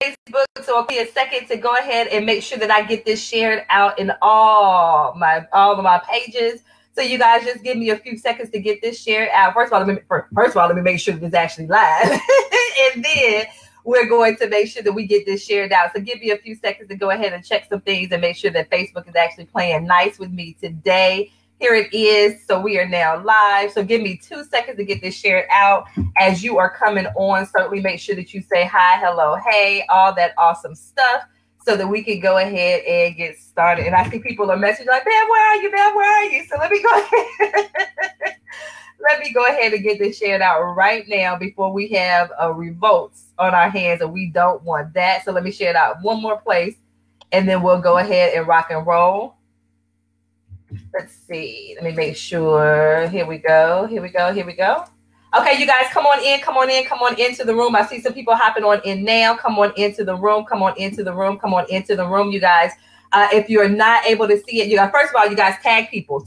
Facebook, so it'll be a second to go ahead and make sure that I get this shared out in all of my pages. So you guys just give me a few seconds to get this shared out. First of all, let me make sure that it's actually live. And then we're going to make sure that we get this shared out. So give me a few seconds to go ahead and check some things and make sure that Facebook is actually playing nice with me today. Here it is. So we are now live. So give me 2 seconds to get this shared out. As you are coming on, certainly make sure that you say hi, hello, hey, all that awesome stuff, so that we can go ahead and get started. And I see people are messaging like, man, where are you, man, where are you? So let me go ahead. Let me go ahead and get this shared out right now before we have a revolt on our hands, and we don't want that. So let me share it out one more place, and then we'll go ahead and rock and roll. Let's see. Let me make sure. Here we go. Here we go. Here we go. Okay, you guys, come on in. Come on in. Come on into the room. I see some people hopping on in now. Come on into the room. Come on into the room. Come on into the room, you guys. If you're not able to see it, you guys, first of all, you guys tag people,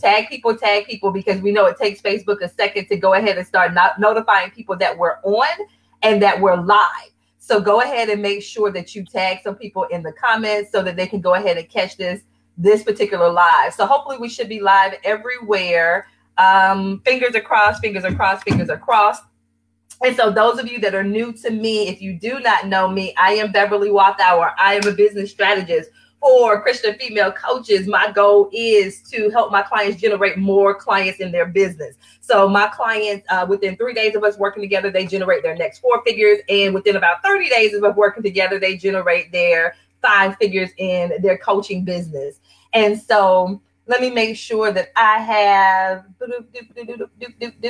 because we know it takes Facebook a second to go ahead and start notifying people that we're on and that we're live. So go ahead and make sure that you tag some people in the comments so that they can go ahead and catch this particular live. So hopefully we should be live everywhere. Fingers are crossed. And so those of you that are new to me, if you do not know me, I am Beverly Walthour. I am a business strategist for Christian female coaches. My goal is to help my clients generate more clients in their business. So my clients, within 3 days of us working together, they generate their next 4 figures. And within about 30 days of us working together, they generate their 5 figures in their coaching business. And so let me make sure that I have,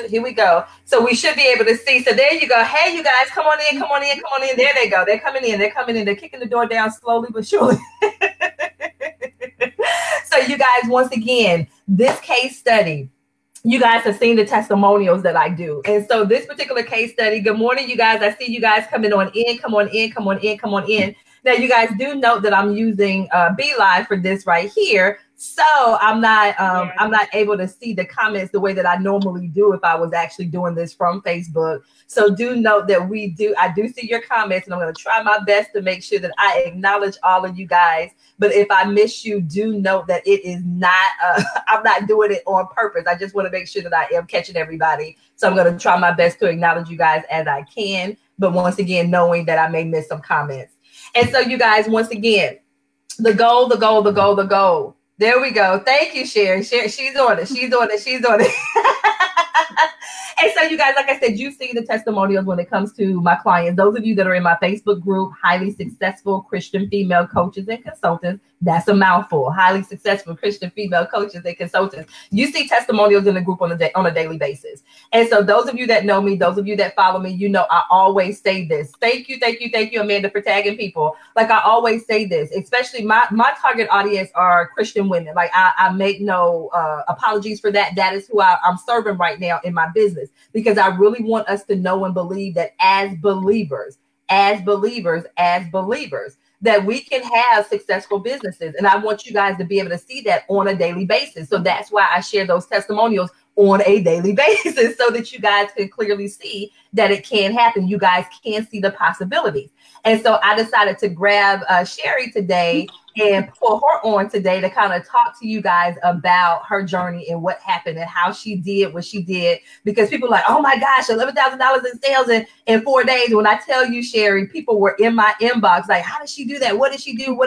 here we go. So we should be able to see. So there you go. Hey, you guys, come on in. There they go. They're coming in. They're kicking the door down slowly but surely. So you guys, once again, this case study, you guys have seen the testimonials that I do. And so this particular case study, good morning, you guys. I see you guys coming on in. Come on in. Now, you guys do note that I'm using BeLive for this right here, so I'm not able to see the comments the way that I normally do if I was actually doing this from Facebook. So do note that I do see your comments, and I'm going to try my best to make sure that I acknowledge all of you guys. But if I miss you, do note that it is not, I'm not doing it on purpose. I just want to make sure that I am catching everybody. So I'm going to try my best to acknowledge you guys as I can, but once again, knowing that I may miss some comments. And so you guys, once again, the goal. There we go. Thank you, Sherry. She's on it. And so you guys, like I said, you've seen the testimonials when it comes to my clients. Those of you that are in my Facebook group, Highly Successful Christian Female Coaches and Consultants, that's a mouthful. Highly Successful Christian Female Coaches and Consultants. You see testimonials in the group on a daily basis. And so those of you that know me, those of you that follow me, you know I always say this. Thank you, Amanda, for tagging people. Like, I always say this, especially my target audience are Christian women. Like, I make no apologies for that. That is who I'm serving right now in my business, because I really want us to know and believe that as believers, that we can have successful businesses. And I want you guys to be able to see that on a daily basis. So that's why I share those testimonials on a daily basis, so that you guys can clearly see that it can happen. You guys can see the possibilities. And so I decided to grab Sherry today and pull her on today to kind of talk to you guys about her journey and what happened and how she did what she did, because people are like, oh my gosh, $11,000 in sales in 4 days. When I tell you, Sherry, people were in my inbox like, how did she do that? What did she do?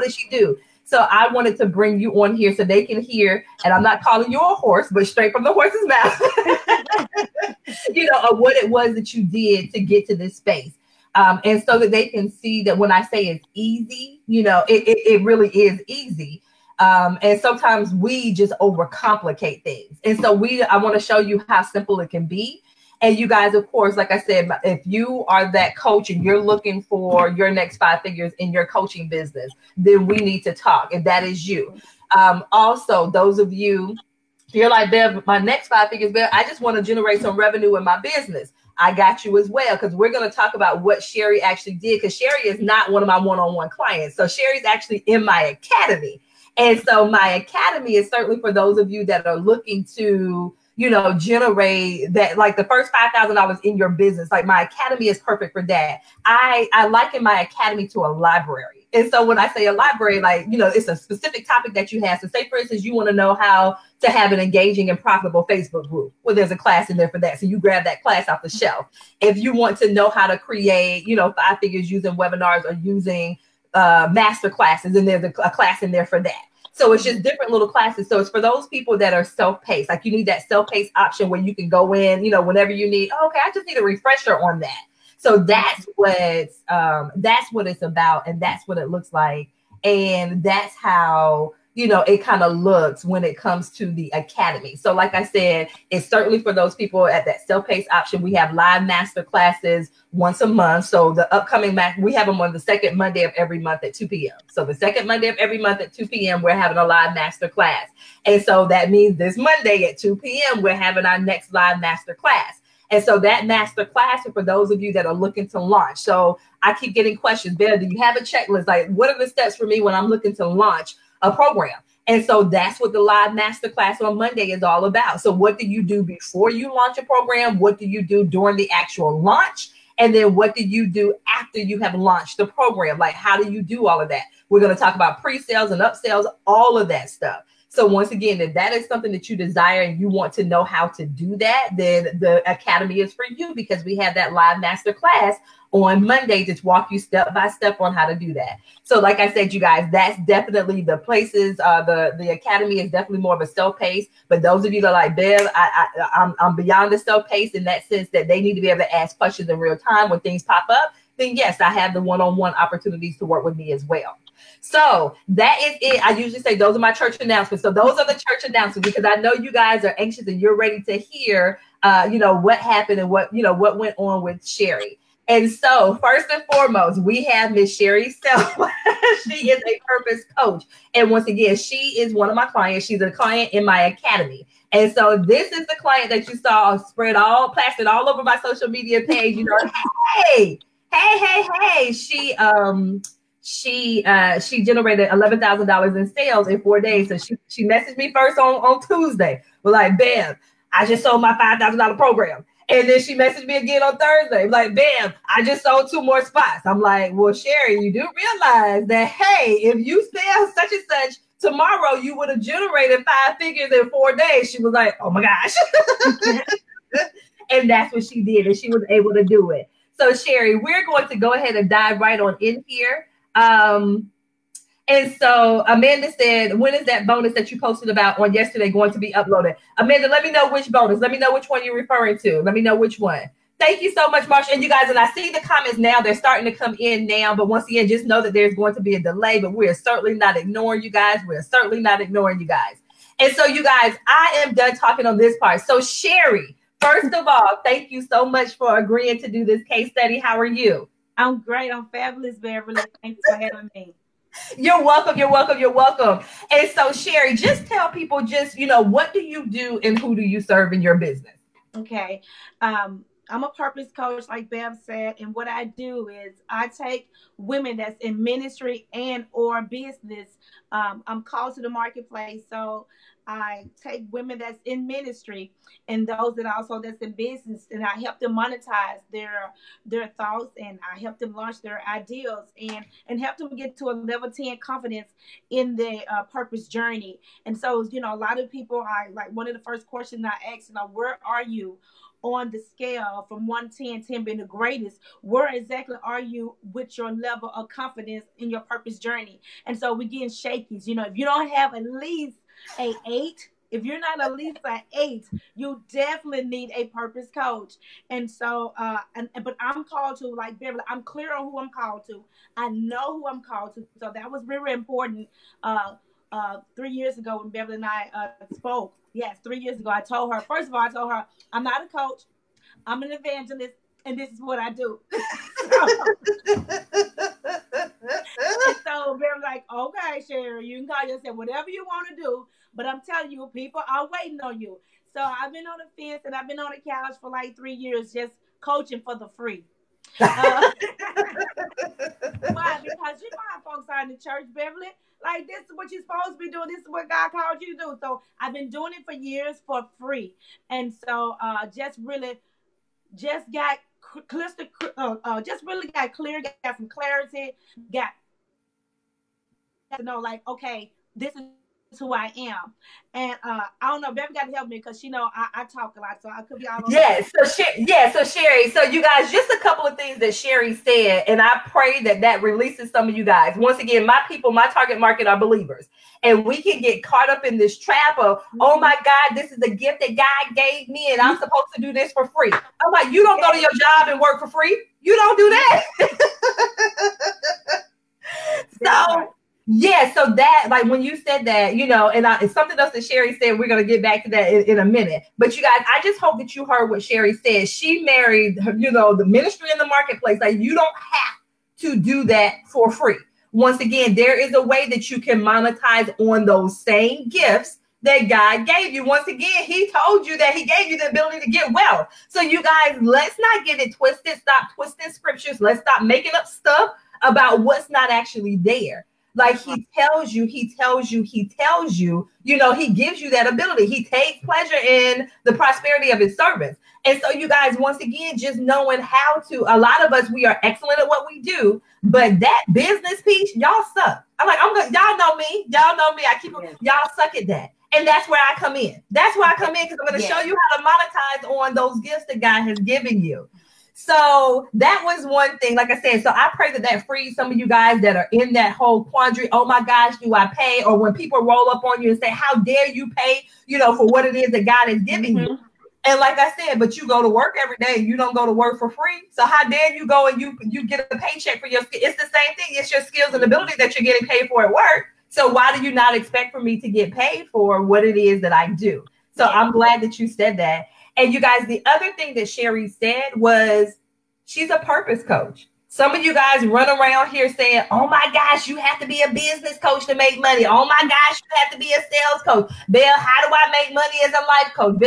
So I wanted to bring you on here so they can hear, and I'm not calling you a horse, but straight from the horse's mouth, you know, of what it was that you did to get to this space. And so that they can see that when I say it's easy, you know, it really is easy. And sometimes we just overcomplicate things. And so I want to show you how simple it can be. And you guys, of course, like I said, if you are that coach and you're looking for your next 5 figures in your coaching business, then we need to talk. If that is you. Also, those of you, you're like, Bev, my next 5 figures, Bev, I just want to generate some revenue in my business. I got you as well, because we're going to talk about what Sherry actually did, because Sherry is not one of my one-on-one clients. So Sherry's actually in my academy. And so my academy is certainly for those of you that are looking to you know, generate that, like the first $5,000 in your business. Like my academy is perfect for that. I liken my academy to a library. And so when I say a library, like, you know, it's a specific topic that you have. So say, for instance, you want to know how to have an engaging and profitable Facebook group. Well, there's a class in there for that. So you grab that class off the shelf. If you want to know how to create, you know, 5 figures using webinars or using master classes, and there's a class in there for that. So it's just different little classes. So it's for those people that are self-paced. Like you need that self-paced option where you can go in, you know, whenever you need, oh, okay, I just need a refresher on that. So that's what it's about. And that's what it looks like. And that's how, you know, it kind of looks when it comes to the academy. So like I said, it's certainly for those people at that self-paced option. We have live master classes once a month. So the upcoming, we have them on the second Monday of every month at 2 p.m. So the second Monday of every month at 2 p.m., we're having a live master class. And so that means this Monday at 2 p.m., we're having our next live master class. And so that master class is for those of you that are looking to launch. So I keep getting questions, Bev, do you have a checklist? Like, what are the steps for me when I'm looking to launch a program? And so that's what the live masterclass on Monday is all about. So what do you do before you launch a program? What do you do during the actual launch? And then what do you do after you have launched the program? Like, how do you do all of that? We're going to talk about pre-sales and upsells, all of that stuff. So once again, if that is something that you desire and you want to know how to do that, then the academy is for you, because we have that live masterclass on Monday to walk you step by step on how to do that. So like I said, you guys, that's definitely the places. The academy is definitely more of a self-paced. But those of you that are like, Bev, I'm beyond the self-paced in that sense that they need to be able to ask questions in real time when things pop up, then yes, I have the one-on-one opportunities to work with me as well. So that is it. I usually say those are my church announcements. So those are the church announcements, because I know you guys are anxious and you're ready to hear, you know, what happened and what, you know, what went on with Sherry. And so first and foremost, we have Miss Sherry Self. She is a purpose coach. And once again, she is one of my clients. She's a client in my academy. And so this is the client that you saw spread all, plastered all over my social media page. You know, hey. She generated $11,000 in sales in 4 days. So she messaged me first on Tuesday. We're like, Bam, I just sold my $5,000 program. And then she messaged me again on Thursday. Like, Bam, I just sold 2 more spots. I'm like, well, Sherry, you do realize that, hey, if you sell such and such tomorrow, you would have generated 5 figures in 4 days. She was like, oh my gosh. And that's what she did. And she was able to do it. So Sherry, we're going to go ahead and dive right on in here. And so Amanda said, when is that bonus that you posted about on yesterday going to be uploaded? Amanda, let me know which bonus. Let me know which one you're referring to. Let me know which one. Thank you so much, Marsha. And you guys, and I see the comments now. They're starting to come in now. But once again, just know that there's going to be a delay. But we're certainly not ignoring you guys. We're certainly not ignoring you guys. And so you guys, I am done talking on this part. So Sherry, first of all, thank you so much for agreeing to do this case study. How are you? I'm great. I'm fabulous, Beverly. Thanks for having me. You're welcome. You're welcome. You're welcome. And so, Sherry, just tell people just, you know, what do you do and who do you serve in your business? Okay. I'm a purpose coach, like Bev said. And what I do is I take women that's in ministry and or business. I'm called to the marketplace. So I take women that's in ministry and those that also that's in business, and I help them monetize their thoughts, and I help them launch their ideals and help them get to a level 10 confidence in their purpose journey. And so, you know, a lot of people, like one of the first questions I asked, you know, where are you on the scale from 1 to 10, 10 being the greatest? Where exactly are you with your level of confidence in your purpose journey? And so we're getting shakies. You know, if you don't have at least an 8, if you're not at least an 8, you definitely need a purpose coach. And so, but I'm called to, like Beverly, I'm clear on who I'm called to. I know who I'm called to. So that was really important. 3 years ago when Beverly and I spoke. Yes, 3 years ago, I told her, first of all, I told her, I'm not a coach, I'm an evangelist, and this is what I do. And so Beverly's like, okay, Sherry, you can call yourself whatever you want to do, but I'm telling you, people are waiting on you. So I've been on the fence and I've been on the couch for like 3 years just coaching for the free. Why? Because you know how folks are around the church, Beverly. Like, this is what you're supposed to be doing. This is what God called you to do. So I've been doing it for years for free. And so just really got clear, got some clarity, got to know, like, okay, this is who I am. And I don't know, Beverly got to help me because she know I talk a lot, so I could be all over. Yes, so Sherry, so you guys, just a couple of things that Sherry said, and I pray that that releases some of you guys. Once again, my people, my target market are believers, and we can get caught up in this trap of, oh my God, this is a gift that God gave me, and I'm supposed to do this for free. I'm like, you don't go to your job and work for free. You don't do that. So. Yeah, so that, like, when you said that, you know, and something else that Sherry said, we're going to get back to that in a minute. But you guys, I just hope that you heard what Sherry said. She married, you know, the ministry and the marketplace. Like, you don't have to do that for free. Once again, there is a way that you can monetize on those same gifts that God gave you. Once again, he told you that he gave you the ability to get wealth. So you guys, let's not get it twisted. Stop twisting scriptures. Let's stop making up stuff about what's not actually there. Like, he tells you, you know, he gives you that ability. He takes pleasure in the prosperity of his servants. And so you guys, once again, just knowing how to, a lot of us, we are excellent at what we do, but that business piece, y'all suck. Y'all know me. Y'all suck at that. And that's where I come in. Because I'm going to show you how to monetize on those gifts that God has given you. So that was one thing, like I said, so I pray that that frees some of you guys that are in that whole quandary. Oh my gosh, do I pay? Or when people roll up on you and say, how dare you pay, you know, for what it is that God is giving you. And like I said, but you go to work every day. You don't go to work for free. So how dare you go and you get a paycheck for your, it's the same thing. It's your skills and ability that you're getting paid for at work. So why do you not expect for me to get paid for what it is that I do? So I'm glad that you said that. And you guys, the other thing that Sherry said was she's a purpose coach. Some of you guys run around here saying, oh my gosh, you have to be a business coach to make money. Oh my gosh, you have to be a sales coach. Bell, how do I make money as a life coach?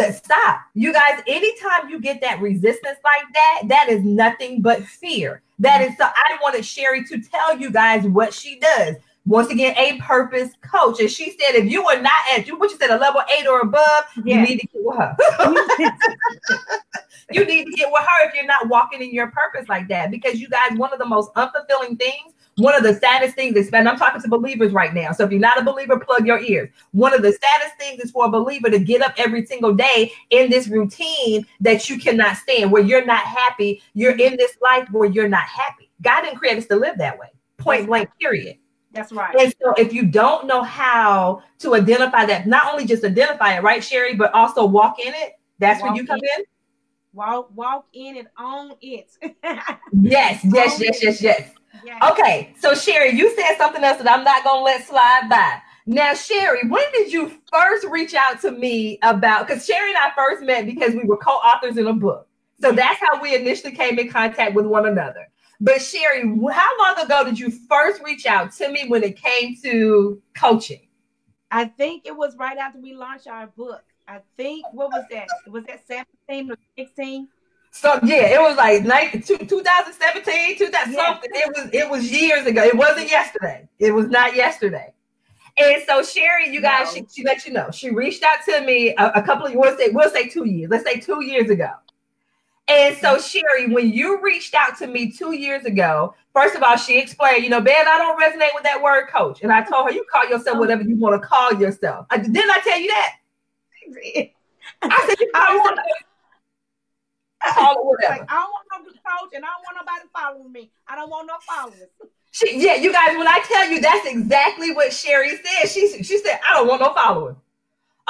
Bell, stop. You guys, anytime you get that resistance like that, that is nothing but fear. That is, so I wanted Sherry to tell you guys what she does. Once again, a purpose coach. And she said, if you are not at a level 8 or above, you need to get with her. You need to get with her if you're not walking in your purpose like that. Because you guys, one of the most unfulfilling things, one of the saddest things is, and I'm talking to believers right now. So if you're not a believer, plug your ears. One of the saddest things is for a believer to get up every single day in this routine that you cannot stand, where you're not happy. You're in this life where you're not happy. God didn't create us to live that way. Point blank, period. That's right. And so if you don't know how to identify that, not only just identify it, right, Sherry, but also walk in it. That's when you come in. Walk in and own it. Yes. Okay. So Sherry, you said something else that I'm not going to let slide by. Now, Sherry, when did you first reach out to me about, because Sherry and I first met because we were co-authors in a book. So that's how we initially came in contact with one another. But Sherry, how long ago did you first reach out to me when it came to coaching? I think it was right after we launched our book. I think, what was that? Was that 17 or 16? So yeah, it was like 2017, 2000 something. It was years ago. It wasn't yesterday. It was not yesterday. And so Sherry, you guys, she let you know. She reached out to me a couple of, we'll say 2 years. Let's say 2 years ago. And so, Sherry, when you reached out to me 2 years ago, first of all, she explained, you know, Ben, I don't resonate with that word coach. And I told her, you call yourself whatever you want to call yourself. Didn't I tell you that? I said, you call it whatever. Like, I don't want no coach and I don't want nobody following me. I don't want no followers. You guys, when I tell you, that's exactly what Sherry said. She said, I don't want no followers.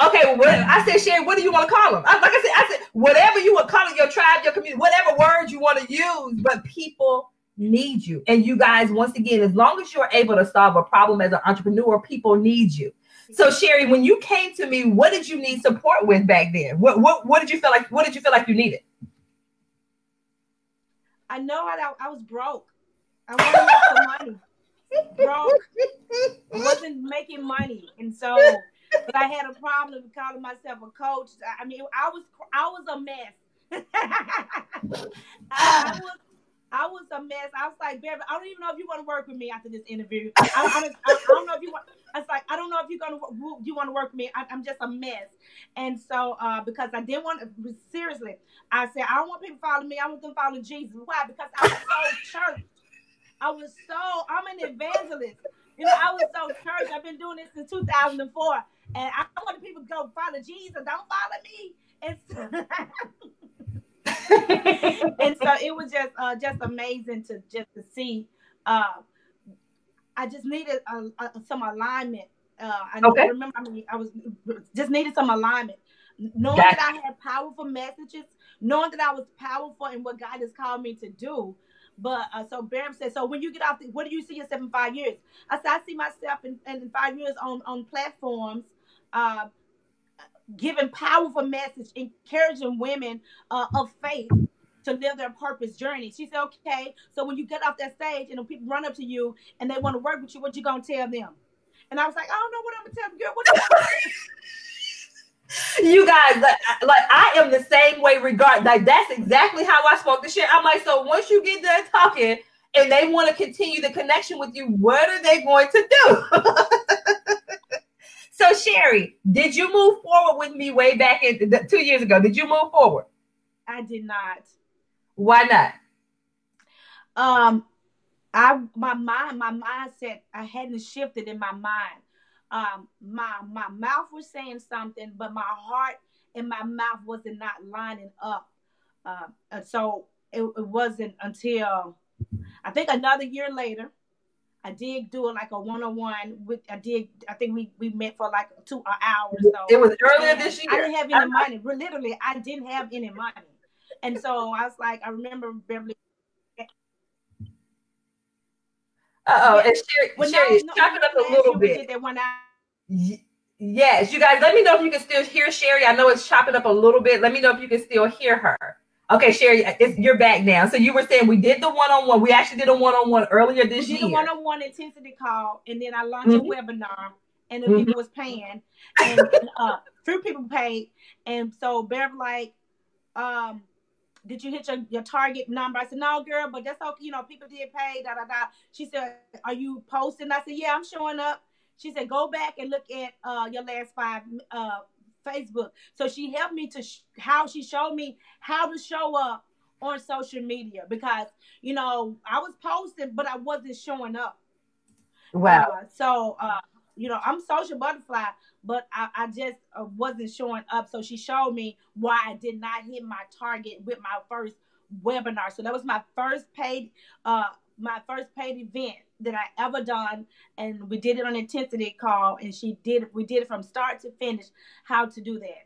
Okay, well, I said, Sherry, what do you want to call them? I said, whatever you would call it, your tribe, your community, whatever words you want to use, but people need you. And you guys, once again, as long as you're able to solve a problem as an entrepreneur, people need you. So, Sherry, when you came to me, what did you need support with back then? What did you feel like? What did you feel like you needed? I know I was broke. I wanted to make some money. Broke. I wasn't making money, and so. But I had a problem calling myself a coach. I mean, I was a mess. I was I was a mess. I was like, Beverly, I don't even know if you want to work with me after this interview. I don't know if you want. I was like, I don't know if you want to work with me. I'm just a mess. And so because I didn't want to, seriously, I said, I don't want people following me. I want them following Jesus. Why? Because I was so church. I'm an evangelist. You know, I was so church. I've been doing this since 2004. And I want people to go follow Jesus. Don't follow me. And so and so it was just amazing to see. I just needed some alignment. I remember I was just needed some alignment, knowing that I had powerful messages, knowing that I was powerful in what God has called me to do. But so Bram said, so when you get off, what do you see yourself in 5 years? I said, I see myself in 5 years on platforms, giving powerful message, encouraging women of faith to live their purpose journey. She said, okay, so when you get off that stage and people run up to you and they want to work with you, what you going to tell them? And I was like, I don't know what I'm going to tell them, girl. What you guys, like I am the same way regardless. Like that's exactly how I spoke to Sherry. I'm like, so once you get done talking and they want to continue the connection with you, what are they going to do? So Sherry, did you move forward with me way back 2 years ago? Did you move forward? I did not. Why not? My mindset, I hadn't shifted in my mind. My mouth was saying something, but my heart and my mouth wasn't not lining up. And so it wasn't until I think another year later. I did do it like a one-on-one with, I think we met for like an hour or so. It was earlier this year. I didn't have any money. Literally, I didn't have any money. And so I was like, I remember Beverly. Uh-oh. And Sherry, chop it up a little bit. Yes, you guys, let me know if you can still hear Sherry. I know it's chopping up a little bit. Let me know if you can still hear her. Okay, Sherry, you're back now. So you were saying we did the one-on-one. We actually did a one-on-one earlier this year. We did a one-on-one intensity call, and then I launched a webinar, and the people was paying. And few people paid. And so Bev like, did you hit your target number? I said, no, girl, but that's okay. You know, people did pay, da-da-da. She said, are you posting? I said, yeah, I'm showing up. She said, go back and look at your last five Facebook. So she helped me she showed me how to show up on social media because, you know, I was posting, but I wasn't showing up. Wow. You know, I'm social butterfly, but I just wasn't showing up. So she showed me why I did not hit my target with my first webinar. So that was my first paid event that I ever done, and we did it on intensity call, and we did it from start to finish, how to do that.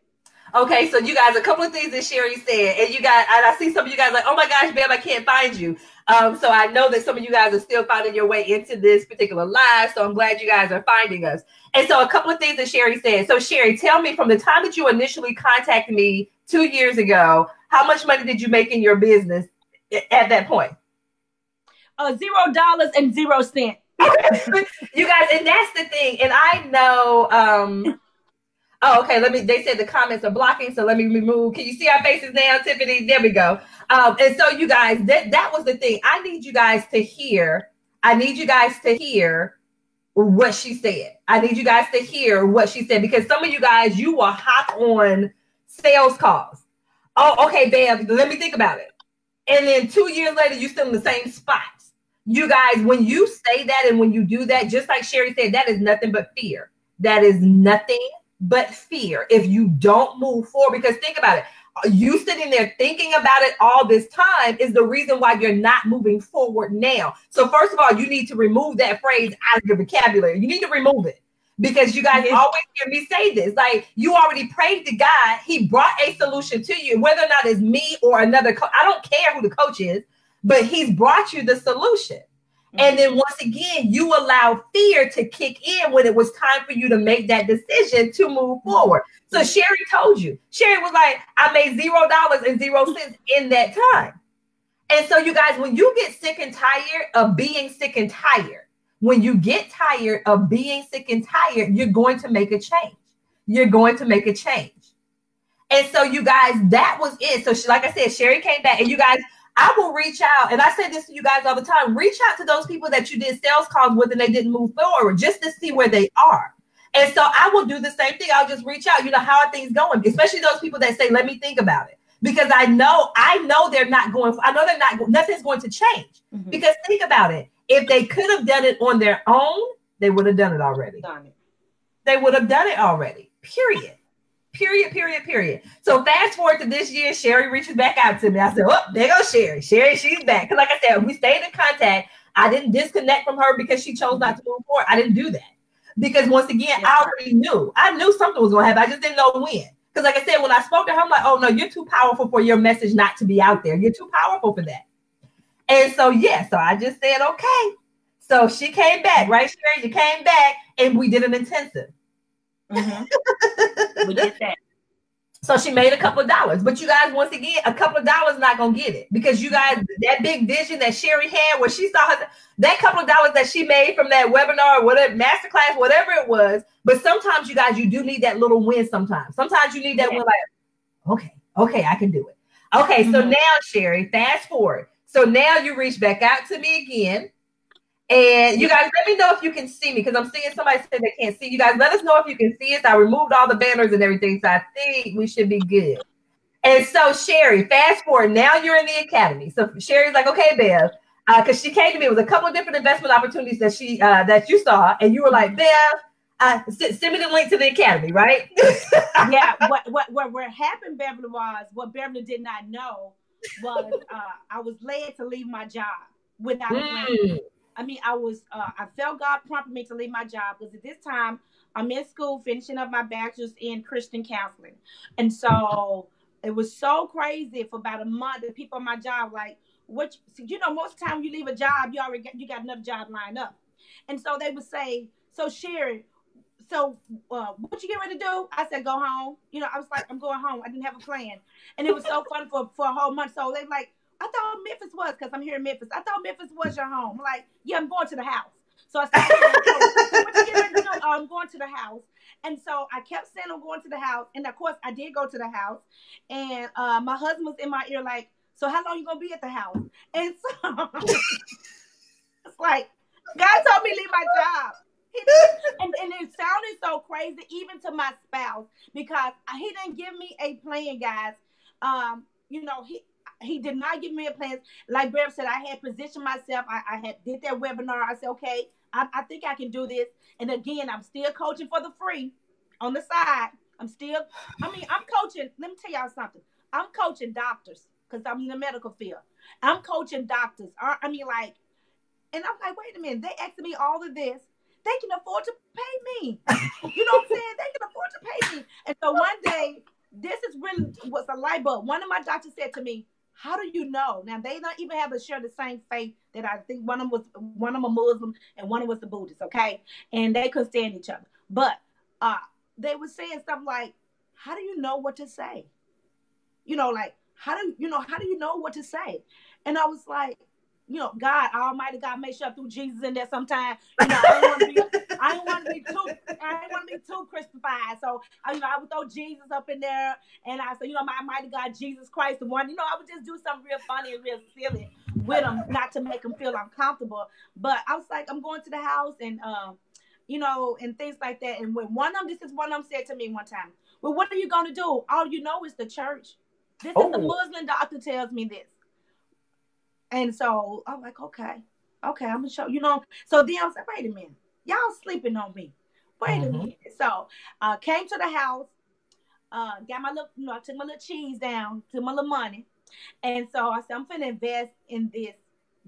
Okay, so you guys, a couple of things that Sherry said, and you guys, I see some of you guys like, oh my gosh, babe, I can't find you. So I know that some of you guys are still finding your way into this particular live, so I'm glad you guys are finding us. And so a couple of things that Sherry said. So Sherry, tell me, from the time that you initially contacted me 2 years ago, how much money did you make in your business at that point? $0.00. You guys, and that's the thing. And I know, oh, okay, they said the comments are blocking, so let me remove. Can you see our faces now, Tiffany? There we go. And so you guys, that was the thing. I need you guys to hear what she said. I need you guys to hear what she said, because some of you guys, you will hop on sales calls. Oh, okay, babe, let me think about it. And then 2 years later, you're still in the same spot. You guys, when you say that and when you do that, just like Sherry said, that is nothing but fear. That is nothing but fear. If you don't move forward, because think about it, you sitting there thinking about it all this time is the reason why you're not moving forward now. So first of all, you need to remove that phrase out of your vocabulary. You need to remove it, because you guys always hear me say this. Like, you already prayed to God. He brought a solution to you, whether or not it's me or another coach. I don't care who the coach is. But he's brought you the solution. And then once again, you allow fear to kick in when it was time for you to make that decision to move forward. So Sherry told you. Sherry was like, I made $0.00 in that time. And so you guys, when you get sick and tired of being sick and tired, when you get tired of being sick and tired, you're going to make a change. You're going to make a change. And so you guys, that was it. So like I said, Sherry came back, and you guys, I will reach out, and I say this to you guys all the time, reach out to those people that you did sales calls with and they didn't move forward just to see where they are. And so I will do the same thing. I'll just reach out, you know, how are things going? Especially those people that say, let me think about it. Because I know they're not going, I know they're not, nothing's going to change. Mm-hmm. Because think about it. If they could have done it on their own, they would have done it already. They would have done it already, period. Period, period, period. So fast forward to this year, Sherry reaches back out to me. I said, oh, there goes Sherry. Sherry, she's back. Because like I said, we stayed in contact. I didn't disconnect from her because she chose not to move forward. I didn't do that. Because once again, I already knew. I knew something was going to happen. I just didn't know when. Because like I said, when I spoke to her, I'm like, oh, no, you're too powerful for your message not to be out there. You're too powerful for that. And so, yeah, so I just said, okay. So she came back, right, Sherry? She came back, and we did an intensive. Mm-hmm. We did that. So she made a couple of dollars, but you guys, once again, a couple of dollars not gonna get it, because you guys, that big vision that Sherry had, where she saw her, that couple of dollars that she made from that webinar, whatever masterclass, whatever it was. But sometimes you guys, you do need that little win. Sometimes you need that win, like, okay, I can do it. Okay, mm-hmm. So now, Sherry, fast forward. So now you reach back out to me again. And you guys, let me know if you can see me, because I'm seeing somebody say they can't see. You guys, let us know if you can see us. I removed all the banners and everything, so I think we should be good. And so, Sherry, fast forward. Now you're in the academy. So Sherry's like, okay, Bev, because she came to me with a couple of different investment opportunities that she that you saw, and you were like, Bev, send me the link to the academy, right? Yeah. What happened, Beverly, was what Beverly did not know was I was led to leave my job without a plan. I mean, I felt God prompted me to leave my job, because at this time I'm in school finishing up my bachelor's in Christian counseling. And so it was so crazy for about a month that people on my job, like, what, you know, most of the time you leave a job, you already got another job lined up. And so they would say, so Sherry, so what you get ready to do? I said, go home. You know, I was like, I'm going home. I didn't have a plan. And it was so fun for a whole month. So they like, I thought Memphis was, because I'm here in Memphis. I thought Memphis was your home. Like, yeah, I'm going to the house. So I said, what you get ready to do? Oh, I'm going to the house. And so I kept saying I'm going to the house. And of course, I did go to the house. And my husband was in my ear like, so how long you going to be at the house? And so it's like, God told me to leave my job. And it sounded so crazy, even to my spouse, because he didn't give me a plan, guys. You know, He did not give me a plan. Like Bev said, I had positioned myself. I had did that webinar. I said, okay, I think I can do this. And again, I'm still coaching for the free on the side. I'm coaching. Let me tell y'all something. I'm coaching doctors, because I'm in the medical field. I'm coaching doctors. And I'm like, wait a minute. They asked me all of this. They can afford to pay me. You know what I'm saying? They can afford to pay me. And so one day, this is really what's a light bulb. One of my doctors said to me, how do you know? Now, they don't even have to share the same faith. That I think one of them a Muslim and one of them was a Buddhist, okay? And they couldn't stand each other. But they were saying stuff like, how do you know what to say? You know, like, how do you know what to say? And I was like, you know, God, Almighty God, make sure I threw Jesus in there sometime. You know, I didn't want to be too crucified. So, you know, I would throw Jesus up in there, and I said, you know, my Almighty God, Jesus Christ, the one. You know, I would just do something real funny and real silly with him, not to make him feel uncomfortable. But I was like, I'm going to the house, and you know, and things like that. And when one of them said to me one time, well, what are you going to do? All you know is the church. This is the Muslim doctor tells me this. And so I'm like, okay, I'm gonna show, you know. So then I was like, wait a minute, y'all sleeping on me. Wait a minute. So I came to the house, got my little, you know, I took my little cheese down, took my little money. And so I said, I'm finna invest in this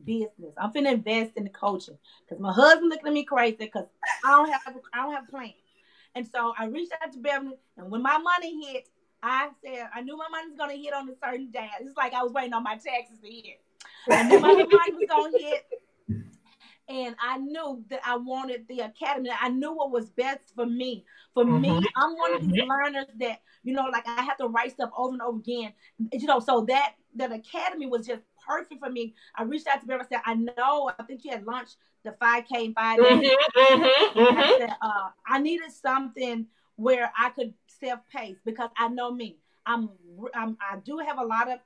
business. I'm finna invest in the coaching. Because my husband looking at me crazy, because I don't have a plan. And so I reached out to Beverly, and when my money hit, I said, I knew my money was gonna hit on a certain day. It's like I was waiting on my taxes to hit. I knew my mind was going to hit, and I knew that I wanted the academy. I knew what was best for me. For me, I'm one of these learners that, you know, like I have to write stuff over and over again. You know, so that academy was just perfect for me. I reached out to Beverly and said, I think you had launched the 5K in 5 days. I said, I needed something where I could self-pace, because I know me. I do have a lot of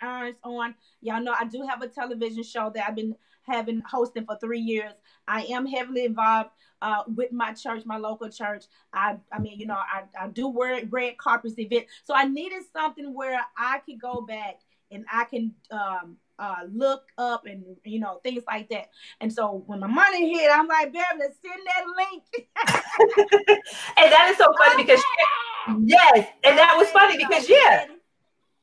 irons on. Y'all know I do have a television show that I've been hosting for 3 years. I am heavily involved with my church, my local church. I mean, you know, I do wear red carpets event. So I needed something where I could go back and I can look up and, you know, things like that. And so when my money hit, I'm like, Beverly, send that link. And that is so funny because, yes, and that was funny because, yeah,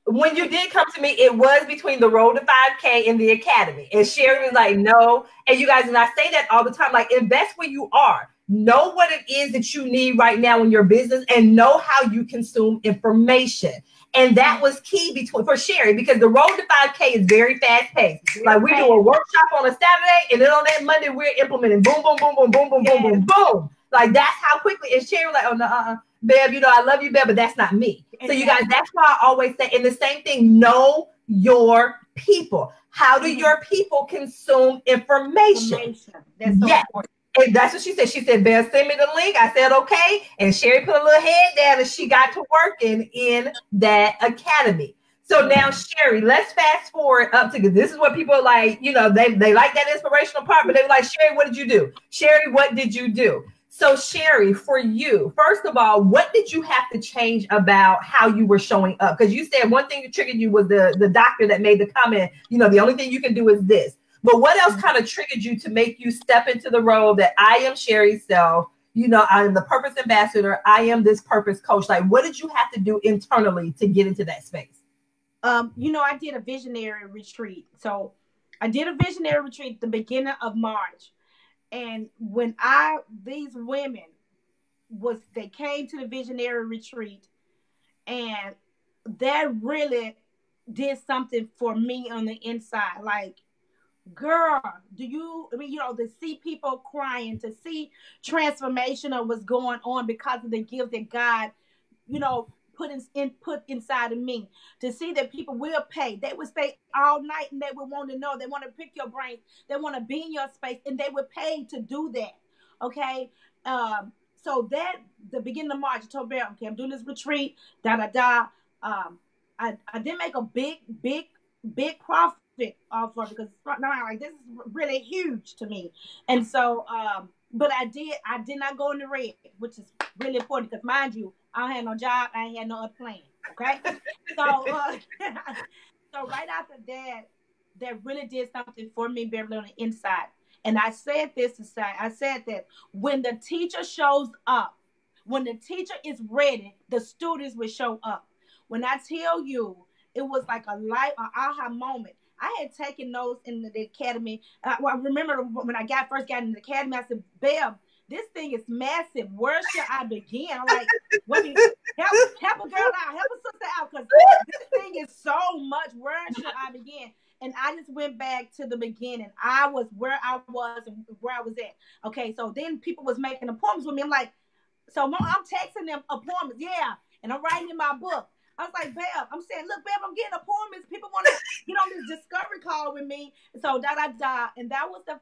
when you did come to me, it was between the road to 5K and the academy. And Sherry was like, no. And you guys, and I say that all the time, like, invest where you are. Know what it is that you need right now in your business and know how you consume information. And that was key for Sherry because the road to 5K is very fast paced. Like we do a workshop on a Saturday and then on that Monday we're implementing boom, boom, boom, boom, boom, boom, boom, boom, boom. Like that's how quickly. And Sherry was like, oh no, Bev, you know, I love you, Bev, but that's not me. So you guys, that's why I always say, and the same thing, know your people. How do your people consume information? That's so important. And that's what she said. She said, Bev, send me the link. I said, okay. And Sherry put a little head down and she got to working in that academy. So now, Sherry, let's fast forward up to, this is what people are like, you know, they like that inspirational part, but they were like, Sherry, what did you do? Sherry, what did you do? So Sherry, for you, first of all, what did you have to change about how you were showing up? Because you said one thing that triggered you was the doctor that made the comment, you know, the only thing you can do is this. But what else kind of triggered you to make you step into the role that I am Sherry Self, you know, I am the purpose ambassador, I am this purpose coach? Like, what did you have to do internally to get into that space? You know, I did a visionary retreat. So I did a visionary retreat at the beginning of March. And when these women they came to the visionary retreat, and that really did something for me on the inside. Like, girl, I mean, you know, to see people crying, to see transformation of what's going on because of the gift that God, you know, put inside of me, to see that people will pay. They would stay all night and they would want to know. They want to pick your brain. They want to be in your space and they would pay to do that. Okay. So that, the beginning of March, I told Beryl, okay, I'm doing this retreat, da-da-da. I didn't make a big profit for it because now I'm like, this is really huge to me. And so but I did not go in the red, which is really important because, mind you, I had no job, I had no other plan. Okay. So so right after that really did something for me, Beverly, on the inside. And I said this to say, I said that when the teacher shows up, when the teacher is ready, the students will show up. When I tell you, it was like a light, an aha moment. I had taken notes in the academy. Well, I remember when I first got in the academy, I said, Bev, this thing is massive. Where should I begin? I'm like, help a girl out. Help a sister out because this thing is so much. Where should I begin? And I just went back to the beginning. I was where I was and where I was at. Okay, so then people was making appointments with me. I'm like, so Mom, I'm texting them appointments. Yeah, and I'm writing in my book. I was like, Bev, I'm saying, look, Bev, I'm getting appointments. People want to get on this discovery call with me. So da-da-da. And that was the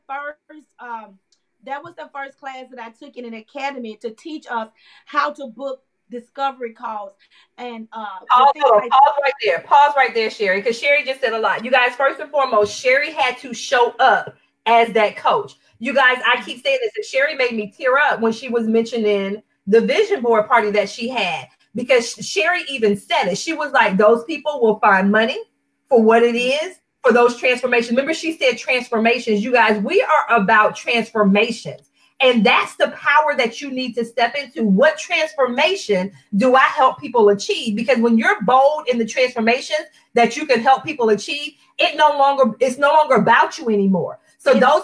first class that I took in an academy to teach us how to book discovery calls. And pause right there, Sherry, because Sherry just said a lot. You guys, first and foremost, Sherry had to show up as that coach. You guys, I keep saying this, and Sherry made me tear up when she was mentioning the vision board party that she had. Because Sherry even said it. She was like, those people will find money for what it is, for those transformations. Remember, she said transformations. You guys, we are about transformations. And that's the power that you need to step into. What transformation do I help people achieve? Because when you're bold in the transformations that you can help people achieve, it's no longer about you anymore. So those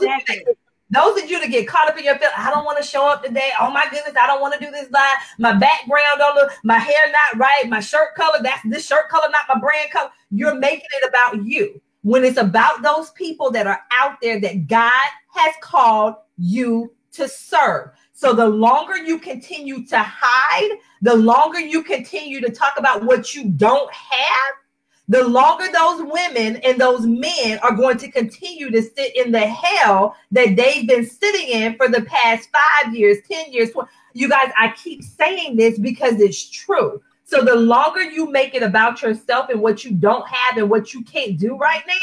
of you that get caught up in your feelings, I don't want to show up today. Oh my goodness, I don't want to do this live. My background don't look, my hair not right, my shirt color, that's this shirt color, not my brand color. You're making it about you. When it's about those people that are out there that God has called you to serve. So the longer you continue to hide, the longer you continue to talk about what you don't have, the longer those women and those men are going to continue to sit in the hell that they've been sitting in for the past 5 years, 10 years. You guys, I keep saying this because it's true. So the longer you make it about yourself and what you don't have and what you can't do right now,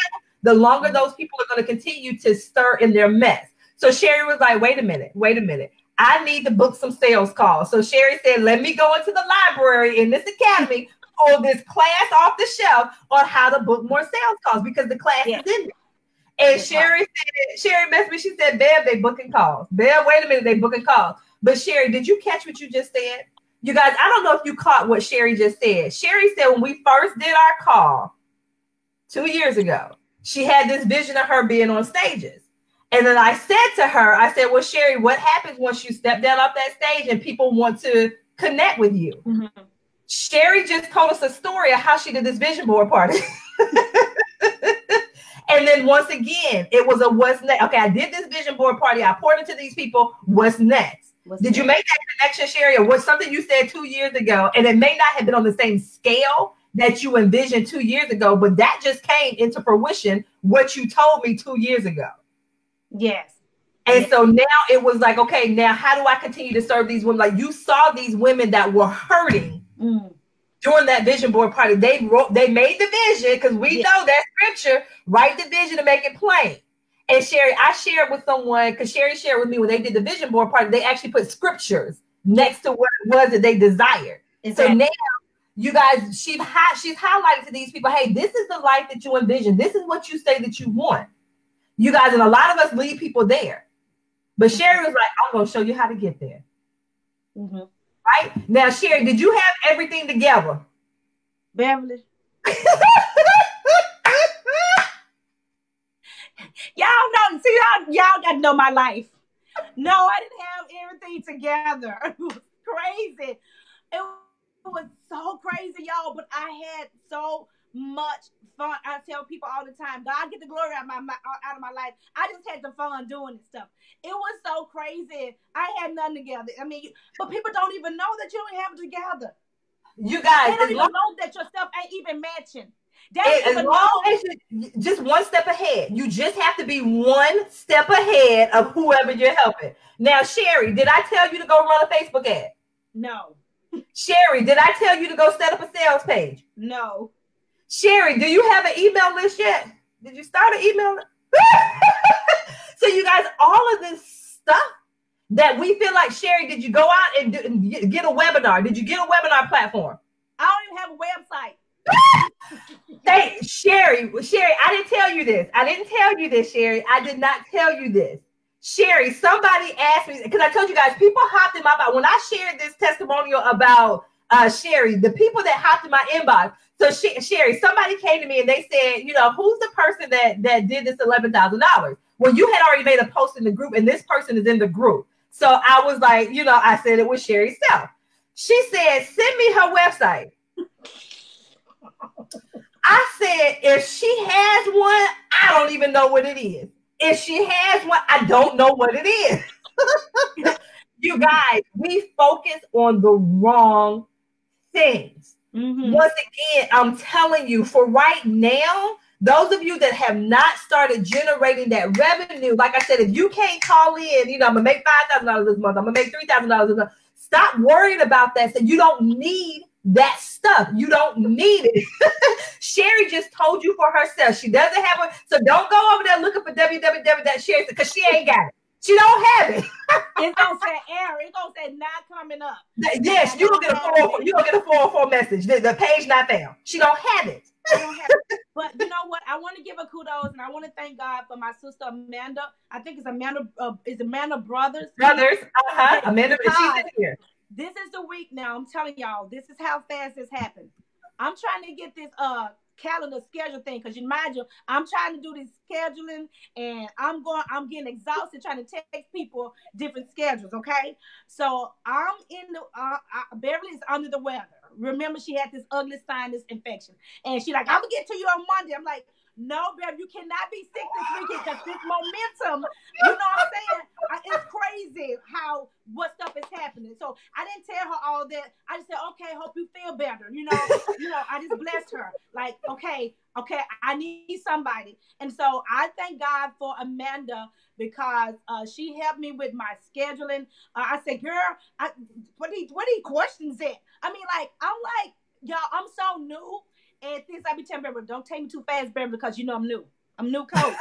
the longer those people are going to continue to stir in their mess. So Sherry was like, wait a minute. I need to book some sales calls. So Sherry said, let me go into the library in this academy, pull this class off the shelf on how to book more sales calls because the class is in there. And that's Sherry said, Sherry messed me. She said, Bev, they booking calls. Bev, wait a minute, they booking calls. But Sherry, did you catch what you just said? You guys, I don't know if you caught what Sherry just said. Sherry said when we first did our call 2 years ago, she had this vision of her being on stages. And then I said to her, I said, well, Sherry, what happens once you step down off that stage and people want to connect with you? Mm-hmm. Sherry just told us a story of how she did this vision board party. And then once again, it was a what's next. Okay, I did this vision board party. I poured into these people. What's next? Did you make that connection, Sherry, or what's something you said 2 years ago? And it may not have been on the same scale that you envisioned 2 years ago, but that just came into fruition, what you told me 2 years ago. Yes. And so now it was like, okay, now how do I continue to serve these women? Like you saw these women that were hurting during that vision board party. They made the vision because we know that scripture, write the vision and make it plain. And Sherry, I shared with someone, because Sherry shared with me when they did the vision board party, they actually put scriptures next to what it was that they desired. Exactly. So now you guys, she's highlighted to these people, hey, this is the life that you envision. This is what you say that you want. You guys, and a lot of us lead people there. But Sherry was like, I'm going to show you how to get there. Mm-hmm. Right? Now, Sherry, did you have everything together? Beverly. Y'all got to know my life. No, I didn't have everything together. It was crazy. It was so crazy, y'all, but I had so much fun. I tell people all the time, God get the glory out of my life. I just had the fun doing this stuff. It was so crazy. I had nothing together. I mean, but people don't even know that you don't have it together. You guys, they don't even know that your stuff ain't even matching. As long as you just one step ahead, you just have to be one step ahead of whoever you're helping. Now, Sherry, did I tell you to go run a Facebook ad? No. Sherry, did I tell you to go set up a sales page? No. Sherry, do you have an email list yet? Did you start an email? So you guys, all of this stuff that we feel like, Sherry, did you go out and get a webinar? Did you get a webinar platform? I don't even have a website. Sherry, I didn't tell you this. I didn't tell you this, Sherry. I did not tell you this. Sherry, somebody asked me, because I told you guys, people hopped in my inbox. When I shared this testimonial about Sherry, the people that hopped in my inbox. So Sherry, somebody came to me and they said, you know, who's the person that did this $11,000? Well, you had already made a post in the group and this person is in the group. So I was like, you know, I said it was Sherry Self. She said, send me her website. I said, if she has one, I don't even know what it is. If she has one, I don't know what it is. You guys, we focus on the wrong things. Mm-hmm. Once again, I'm telling you, for right now, those of you that have not started generating that revenue, like I said, if you can't call in, you know, I'm going to make $5,000 this month, I'm going to make $3,000 this month. Stop worrying about that. So you don't need that stuff. You don't need it. Sherry just told you for herself. She doesn't have one. So don't go over there looking for www.sherry because she ain't got it. She don't have it. It's gonna say error. It's gonna say not coming up. Yes, you will get a 404. You will get a 404 message. The page not found. She don't have it. I don't have it. But you know what? I want to give her kudos and I want to thank God for my sister Amanda. I think it's Amanda. Is Amanda Brothers? Uh-huh. Amanda. She's here. This is the week now. I'm telling y'all. This is how fast this happened. I'm trying to get this calendar schedule thing, because you mind you, I'm trying to do this scheduling and I'm getting exhausted trying to text people different schedules. Okay, so I'm in the Beverly is under the weather. Remember, she had this ugly sinus infection and she like, I'm gonna get to you on Monday. I'm like, no, Bev, you cannot be sick this weekend because this momentum, you know what I'm saying? It's crazy how what stuff is happening. So I didn't tell her all that. I just said, okay, hope you feel better. You know, I just blessed her. Like, okay, I need somebody. And so I thank God for Amanda because she helped me with my scheduling. I said, girl, what are these questions at? I mean, like, I'm like, y'all, I'm so new at this. I be telling Beverly, don't take me too fast, Beverly, because you know I'm new. I'm new coach.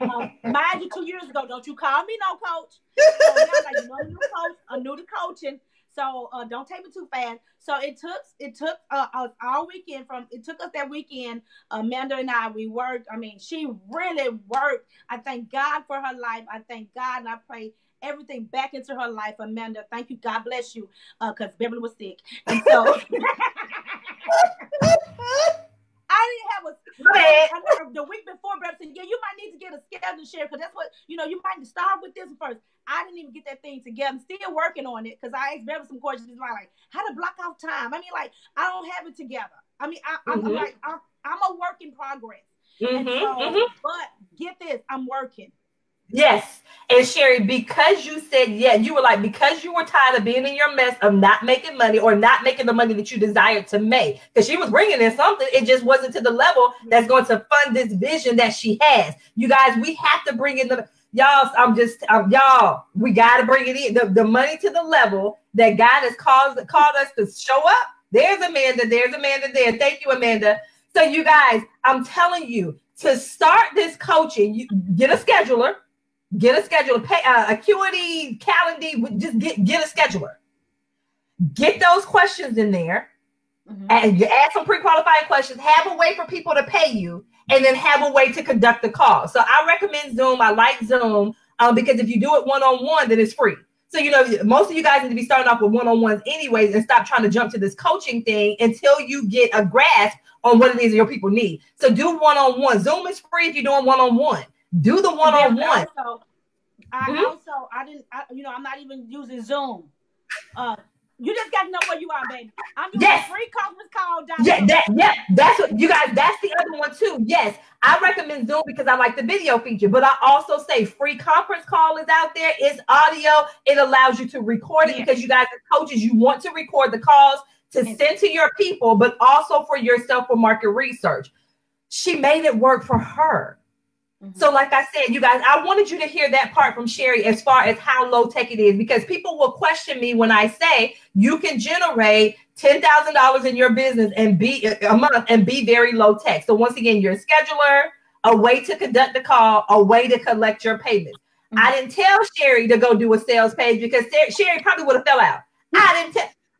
Mind you, 2 years ago, don't you call me no coach. So now, like, you know, I'm new coach. I'm new to coaching. So don't take me too fast. So it took all weekend from, it took us that weekend. Amanda and I, we worked. I mean, she really worked. I thank God for her life. I thank God and I pray everything back into her life. Amanda, thank you. God bless you. Because Beverly was sick. And so... the week before, Beverly said, yeah, you might need to get a schedule share because that's what, you know, you might start with this first. I didn't even get that thing together. I'm still working on it because I asked Beverly some questions like, how to block off time. I mean, like, I don't have it together. I mean, I'm a work in progress. And so, but get this, I'm working. Yes. And Sherry, because you said, yeah, you were like, because you were tired of being in your mess of not making money or not making the money that you desired to make, because she was bringing in something. It just wasn't to the level that's going to fund this vision that she has. You guys, we have to bring in the, y'all, y'all, we got to bring it in, the money to the level that God has called us to show up. There's Amanda. There's Amanda there. Thank you, Amanda. So you guys, I'm telling you, to start this coaching, you get a scheduler. Get a scheduler, pay, Acuity, Calendly, just get a scheduler. Get those questions in there, and add some pre-qualified questions. Have a way for people to pay you, and then have a way to conduct the call. So I recommend Zoom. I like Zoom because if you do it one-on-one, then it's free. So, you know, most of you guys need to be starting off with one-on-ones anyways and stop trying to jump to this coaching thing until you get a grasp on what it is your people need. So do one-on-one. Zoom is free if you're doing one-on-one. Do the one-on-one. I you know, I'm not even using Zoom. You just got to know where you are, baby. I'm using free conference call. That's what you guys, that's the other one too. Yes, I recommend Zoom because I like the video feature, but I also say free conference call is out there. It's audio. It allows you to record it because you guys as coaches, you want to record the calls to send to your people, but also for yourself for market research. She made it work for her. So like I said, you guys, I wanted you to hear that part from Sherry as far as how low tech it is, because people will question me when I say you can generate $10,000 in your business and be a month and be very low tech. So once again, your scheduler, a way to conduct the call, a way to collect your payment. I didn't tell Sherry to go do a sales page because Sherry probably would have fell out.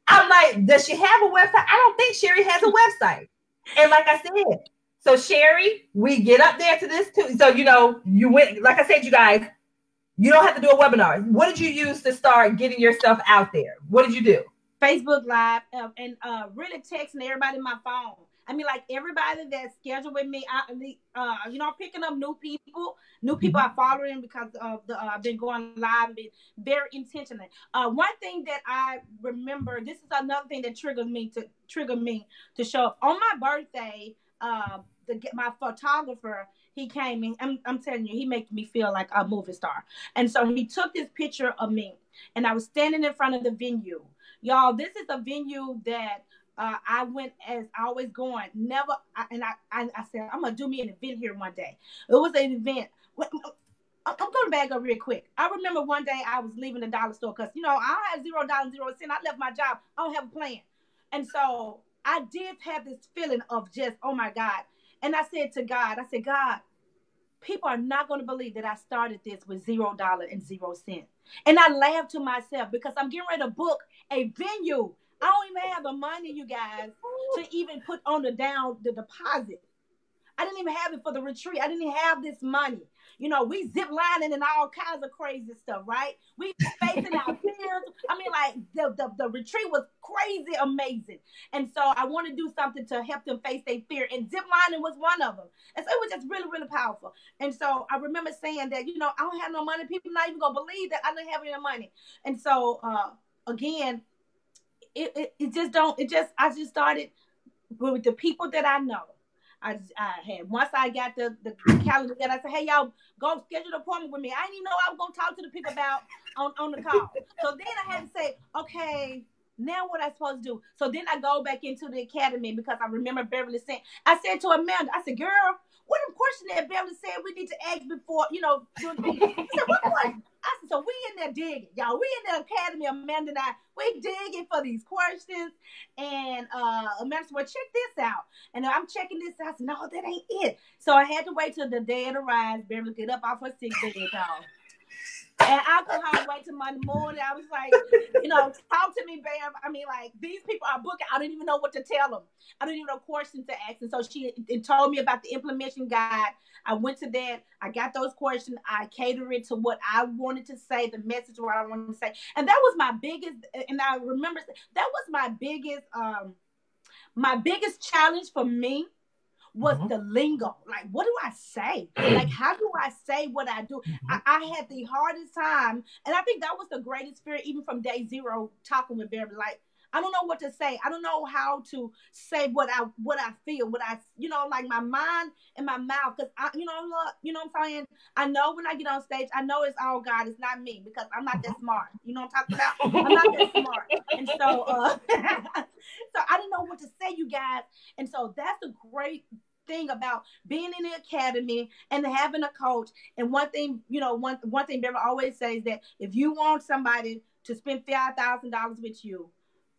I'm like, does she have a website? I don't think Sherry has a website. And like I said, so Sherry, we get up there to this too. So, you know, you went, like I said, you guys, you don't have to do a webinar. What did you use to start getting yourself out there? What did you do? Facebook Live and really texting everybody in my phone. I mean, like everybody that's scheduled with me, you know, I'm picking up new people I follow in because of I've been going live and been very intentional. One thing that I remember, this is another thing that triggered me to show up on my birthday. My photographer, he came in. I'm telling you, he made me feel like a movie star. And so he took this picture of me, and I was standing in front of the venue. Y'all, this is a venue that I went as always going. Never, I said, I'm gonna do me an event here one day. It was an event. I'm going to back up real quick. I remember one day I was leaving the dollar store because you know I have $0.00. I left my job. I don't have a plan, and so. I did have this feeling of just, oh my God. And I said to God, God, people are not going to believe that I started this with $0.00. And I laughed to myself because I'm getting ready to book a venue. I don't even have the money, you guys, to even put on the deposit. I didn't even have it for the retreat. I didn't have this money. You know, we zip lining and all kinds of crazy stuff, right? We facing our fears. I mean, like the retreat was crazy amazing. And so I want to do something to help them face their fear. And zip lining was one of them. And so it was just really, really powerful. And so I remember saying that, you know, I don't have no money. People not even going to believe that I don't have any money. And so, again, I just started with the people that I know. I had once I got the calendar together, I said, hey, y'all, go schedule an appointment with me. I didn't even know I was going to talk to the people about on the call. So then I had to say, okay, now what I supposed to do? So then I go back into the academy because I remember Beverly saying, I said to Amanda, I said, girl, what a question that Beverly said we need to ask before, you know, doing the I said, what question? I said, so we in in there digging, y'all. We in the academy, Amanda and I, we digging for these questions. And Amanda said, well, check this out. And I'm checking this out. I said, no, that ain't it. So I had to wait till the day it arrives. Beverly get up off her sick bed, y'all. And alcohol wait till Monday morning. I was like, you know, talk to me, babe. I mean, like, these people are booking. I didn't even know what to tell them. I didn't even know questions to ask. And so she told me about the implementation guide. I went to that. I got those questions. I catered it to what I wanted to say, the message what I wanted to say. And that was my biggest, and I remember, that was my biggest challenge for me. Was the lingo. Like, what do I say? Like, how do I say what I do? I had the hardest time, and I think that was the greatest fear, even from day zero, talking with Beverly. Like, I don't know what to say. I don't know how to say what I feel, what I, you know, like my mind and my mouth. Because, you know what I'm saying? I know when I get on stage, I know it's all God. It's not me, because I'm not that smart. You know what I'm talking about? I'm not that smart. And so, so I didn't know what to say, you guys. And so that's a great thing about being in the academy and having a coach. And one thing, you know, one thing Beverly always says, that if you want somebody to spend $5,000 with you,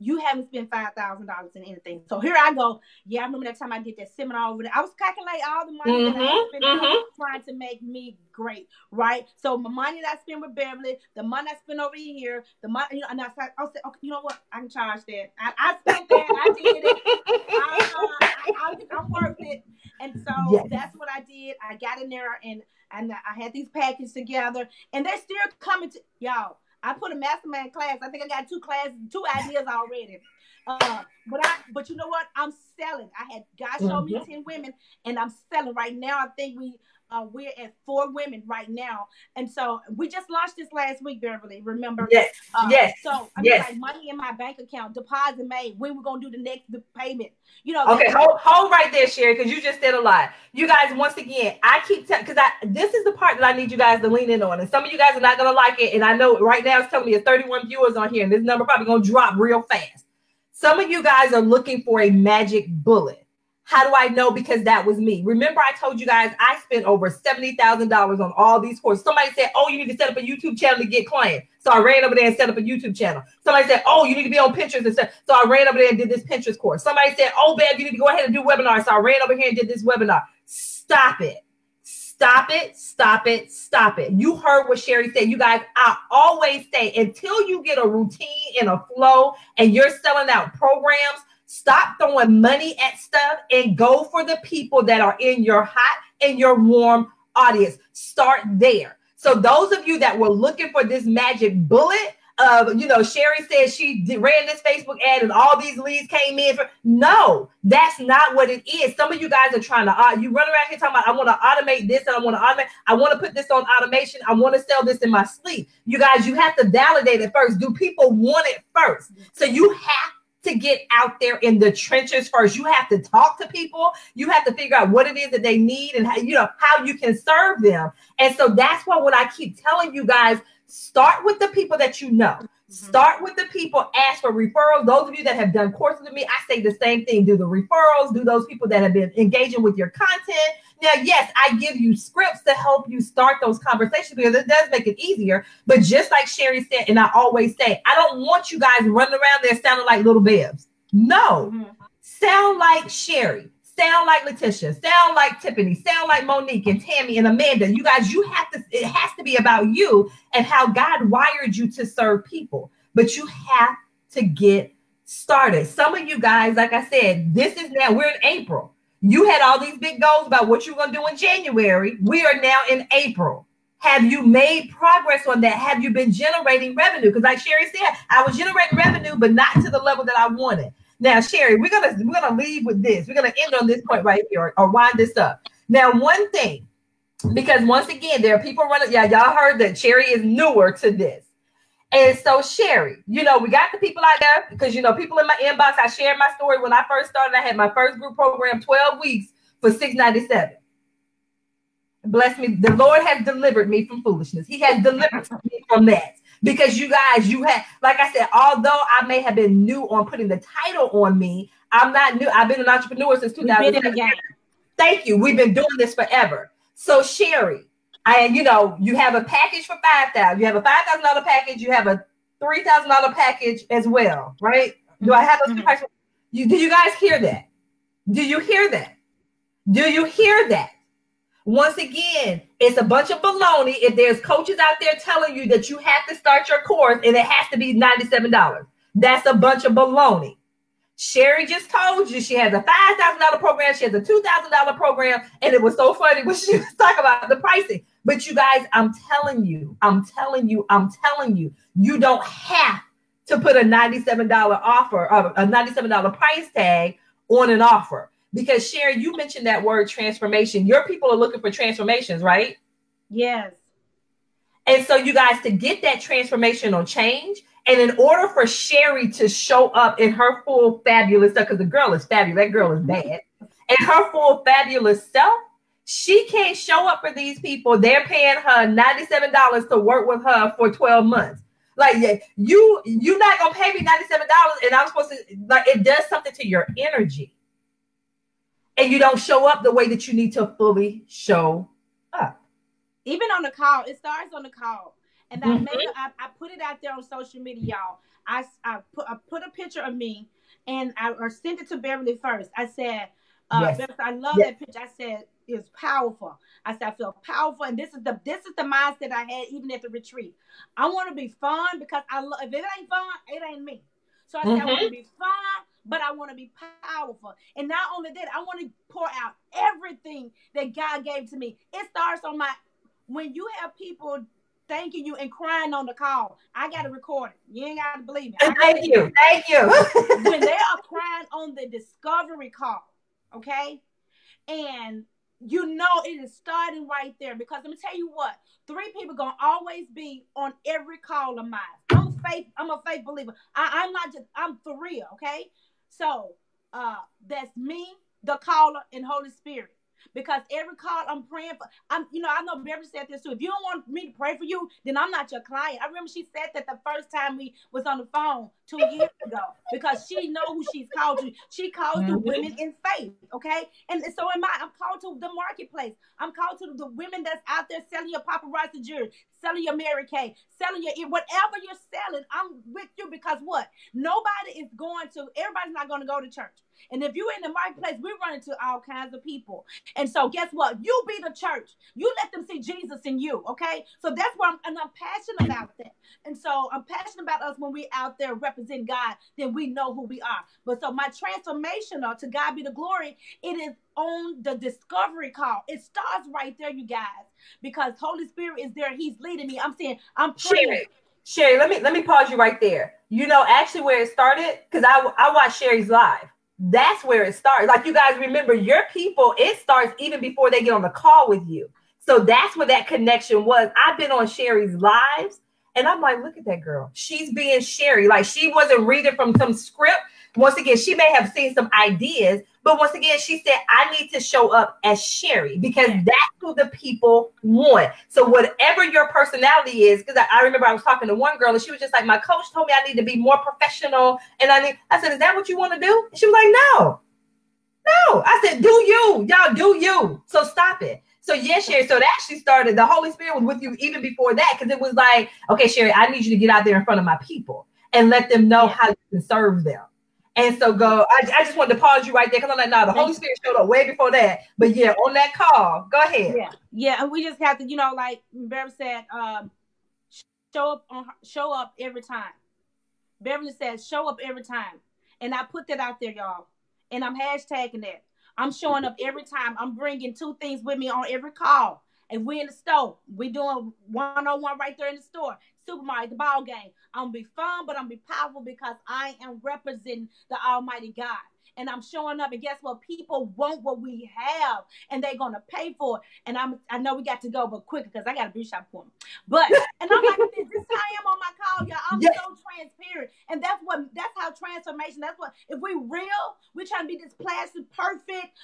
you haven't spent $5,000 in anything. So here I go. Yeah, I remember that time I did that seminar over there. I was calculating all the money that I spent trying to make me great, right? So my money that I spent with Beverly, the money I spent over here, the money, you know, and I said, okay, you know what? I can charge that. I spent that. I did it. I worked it. And so that's what I did. I got in there and I had these packages together, and they're still coming to y'all. I put a mastermind class. I think I got two ideas already. But you know what? I'm selling. I had God show me 10 women, and I'm selling right now. I think we're at 4 women right now, and so we just launched this last week, Beverly. Remember? Yes. Yes. So I mean, like, money in my bank account, deposit made. When we're gonna do the next payment? You know. Okay, hold right there, Sherry, because you just said a lot. You guys, once again, I keep telling, because this is the part that I need you guys to lean in on, and some of you guys are not gonna like it. And I know right now it's telling me there's 31 viewers on here, and this number probably gonna drop real fast. Some of you guys are looking for a magic bullet. How do I know? Because that was me. Remember, I told you guys I spent over $70,000 on all these courses. Somebody said, oh, you need to set up a YouTube channel to get clients. So I ran over there and set up a YouTube channel. Somebody said, oh, you need to be on Pinterest and stuff. So I ran over there and did this Pinterest course. Somebody said, oh, babe, you need to go ahead and do webinars. So I ran over here and did this webinar. Stop it. Stop it. Stop it. Stop it. You heard what Sherry said. You guys, I always say, until you get a routine and a flow and you're selling out programs, stop throwing money at stuff and go for the people that are in your hot and your warm audience. Start there. So those of you that were looking for this magic bullet of, you know, Sherry said she ran this Facebook ad and all these leads came in. No, that's not what it is. Some of you guys are trying to, you run around here talking about, I want to automate this and I want to automate. I want to put this on automation. I want to sell this in my sleep. You guys, you have to validate it first. Do people want it first? So you have to get out there in the trenches first. You have to talk to people. You have to figure out what it is that they need and how, you know, how you can serve them. And so that's why what I keep telling you guys, start with the people that you know. Start with the people, ask for referrals. Those of you that have done courses with me, I say the same thing. Do the referrals, do those people that have been engaging with your content. Now, yes, I give you scripts to help you start those conversations because it does make it easier. But just like Sherry said, and I always say, I don't want you guys running around there sounding like little Bebs. No, sound like Sherry. Sound like Letitia, sound like Tiffany, sound like Monique and Tammy and Amanda. You guys, you have to, it has to be about you and how God wired you to serve people, but you have to get started. Some of you guys, like I said, this is now, we're in April. You had all these big goals about what you're going to do in January. We are now in April. Have you made progress on that? Have you been generating revenue? Because like Sherry said, I was generating revenue, but not to the level that I wanted. Now, Sherry, we're gonna leave with this. We're gonna end on this point right here, or wind this up. Now, one thing, because once again, there are people running. Yeah, y'all heard that Sherry is newer to this, and so Sherry, you know, we got the people out there because you know, people in my inbox. I shared my story when I first started. I had my first group program, 12 weeks for $697. Bless me, the Lord has delivered me from foolishness. He has delivered me from that. Because you guys, you had, like I said, although I may have been new on putting the title on me, I'm not new. I've been an entrepreneur since 2000. Thank you. We've been doing this forever. So Sherry, And, you know, you have a package for $5,000. You have a $5,000 package. You have a $3,000 package as well, right? Do I have those two packages? Do you guys hear that? Do you hear that? Do you hear that? Once again, it's a bunch of baloney. If there's coaches out there telling you that you have to start your course and it has to be $97, that's a bunch of baloney. Sherry just told you she has a $5,000 program. She has a $2,000 program. And it was so funny when she was talking about the pricing. But you guys, I'm telling you, you don't have to put a $97 offer, a $97 price tag on an offer. Because Sherry, you mentioned that word transformation. Your people are looking for transformations, right? Yes. And so you guys, to get that transformational change, and in order for Sherry to show up in her full fabulous stuff, because the girl is fabulous, that girl is bad, in her full fabulous self, she can't show up for these people. They're paying her $97 to work with her for 12 months. Like, you're not going to pay me $97 and I'm supposed to, like, it does something to your energy. And you don't show up the way that you need to fully show up. Even on the call, it starts on the call. And I put it out there on social media, y'all. I put a picture of me, and I sent it to Beverly first. I said, yes. I love that picture. I said, it's powerful. I said, I feel powerful. And this is the mindset I had even at the retreat. I want to be fun because if it ain't fun, it ain't me. So I said, I want to be fun, but I want to be powerful. And not only that, I want to pour out everything that God gave to me. It starts on when you have people thanking you and crying on the call, I got to record it. You ain't got to believe me. Thank you. When they are crying on the discovery call, okay? And you know it is starting right there, because let me tell you what, 3 people going to always be on every call of mine. I'm a faith believer. I'm for real, okay? So that's me, the caller, and Holy Spirit. Because every call I'm praying for, I know Beverly said this too. If you don't want me to pray for you, then I'm not your client. I remember she said that the first time we was on the phone 2 years ago, because she know who she's called to. She calls the women in faith, okay? And so I'm called to the marketplace. I'm called to the women that's out there selling your paparazzi jewelry, selling your Mary Kay, selling your whatever you're selling. I'm with you, because what? Everybody's not going to go to church. And if you're in the marketplace, we're running to all kinds of people. And so guess what? You be the church. You let them see Jesus in you, okay? So that's why I'm passionate about that. And so I'm passionate about us when we're out there representing God, then we know who we are. But so my transformational, to God be the glory, it is on the discovery call. It starts right there, you guys, because Holy Spirit is there. He's leading me. I'm saying, I'm praying. Sherry, let me pause you right there. You know, actually where it started, because I watched Sherry's live. That's where it starts. Like, you guys remember, your people, it starts even before they get on the call with you. So that's where that connection was. I've been on Sherry's lives and I'm like, look at that girl. She's being Sherry. Like, she wasn't reading from some script. Once again, she may have seen some ideas, but once again, she said, I need to show up as Sherry, because that's who the people want. So whatever your personality is, because I remember I was talking to one girl and she was just like, my coach told me I need to be more professional. And I said, is that what you want to do? And she was like, no. I said, do you, y'all, do you. So stop it. So yes, Sherry, so that actually started, the Holy Spirit was with you even before that, because it was like, okay, Sherry, I need you to get out there in front of my people and let them know how you can serve them. And so go, I just wanted to pause you right there, because I'm like, no, the Holy Spirit showed up way before that. But yeah, on that call, go ahead. Yeah, and we just have to, like Beverly said, show up every time. Beverly said, show up every time. And I put that out there, y'all. And I'm hashtagging that. I'm showing up every time. I'm bringing 2 things with me on every call. And we're in the store. We're doing one-on-one right there in the store. Supermarket, the ball game. I'm going to be fun, but I'm going to be powerful, because I am representing the Almighty God. And I'm showing up. And guess what? People want what we have, and they're going to pay for it. And I know we got to go, but quicker, because I got a beauty shop appointment. And I'm like, this is how I am on my call, y'all. I'm so transparent. And that's how transformation, if we real, we're trying to be this plastic, perfect,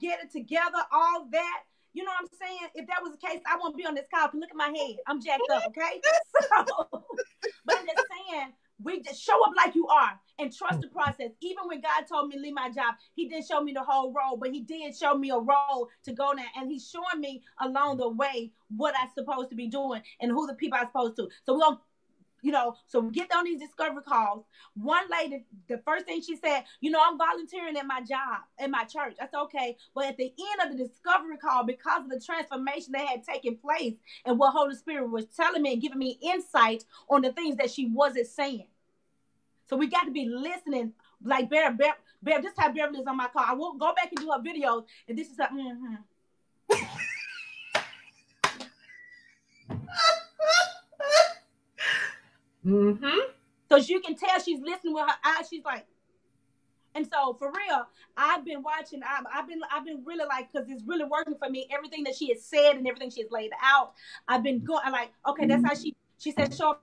get it together, all that. You know what I'm saying? If that was the case, I wouldn't be on this call. Look at my head. I'm jacked up, okay? So, but I'm just saying, We just show up like you are and trust the process. Even when God told me to leave my job, he didn't show me the whole road, but he did show me a road to go down. And he's showing me along the way what I'm supposed to be doing and who the people I'm supposed to. So we're going to, you know, so we get on these discovery calls. One lady, the first thing she said, you know, I'm volunteering at my job, at my church. That's okay. But at the end of the discovery call, because of the transformation that had taken place and what Holy Spirit was telling me and giving me insight on the things that she wasn't saying. So we got to be listening. Like, Bear, this is how Beverly is on my call. I will go back and do her videos. And this is like, So you can tell she's listening with her eyes. She's like, and so for real, I've been watching. I've been really like, because it's really working for me. Everything that she has said and everything she has laid out, I've been going. I'm like, okay, that's how she said show up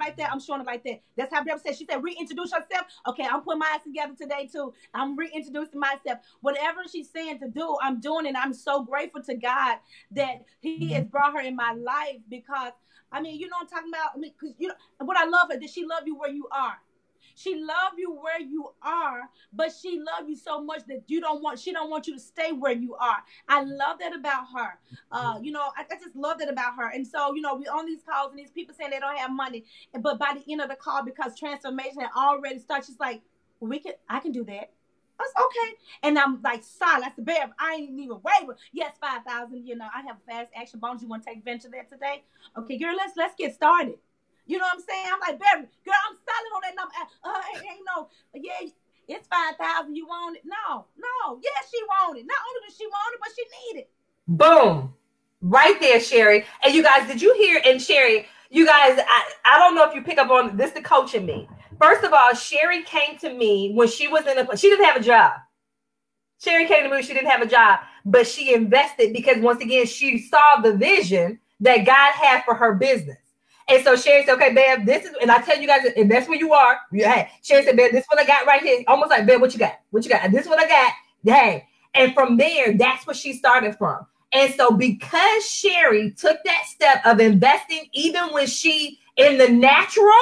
like that. I'm showing it like that. That's how Bev said. She said reintroduce yourself. Okay, I'm putting my eyes together today too. I'm reintroducing myself. Whatever she's saying to do, I'm doing it. I'm so grateful to God that He has brought her in my life because. I mean, you know what I'm talking about? I mean, cause you know, what I love is that she love you where you are. She love you where you are, but she love you so much that she don't want you to stay where you are. I love that about her. You know, I just love that about her. And so, you know, we on these calls and these people saying they don't have money, but by the end of the call, because transformation had already started, she's like, I can do that. I was okay. And I'm like, solid. I said, babe, I ain't even waver. Yes, 5,000. You know, I have a fast action bonus. You want to take venture there today? Okay, girl, let's get started. You know what I'm saying? I'm like, babe, girl, I'm solid on that number. Ain't no, yeah, it's 5,000. You want it? No. Yes, she want it. Not only does she want it, but she need it. Boom. Right there, Sherry. And you guys, did you hear? And Sherry, you guys, I don't know if you pick up on this, the coach in me. First of all, Sherry came to me when she was in a, she didn't have a job. Sherry came to me when she didn't have a job, but she invested because once again, she saw the vision that God had for her business. And so Sherry said, okay, babe, this is, and I tell you guys, and that's where you are. Hey, Sherry said, babe, this is what I got right here. Almost like, babe, what you got? What you got? This is what I got. Hey. And from there, that's what she started from. And so because Sherry took that step of investing, even when she in the natural,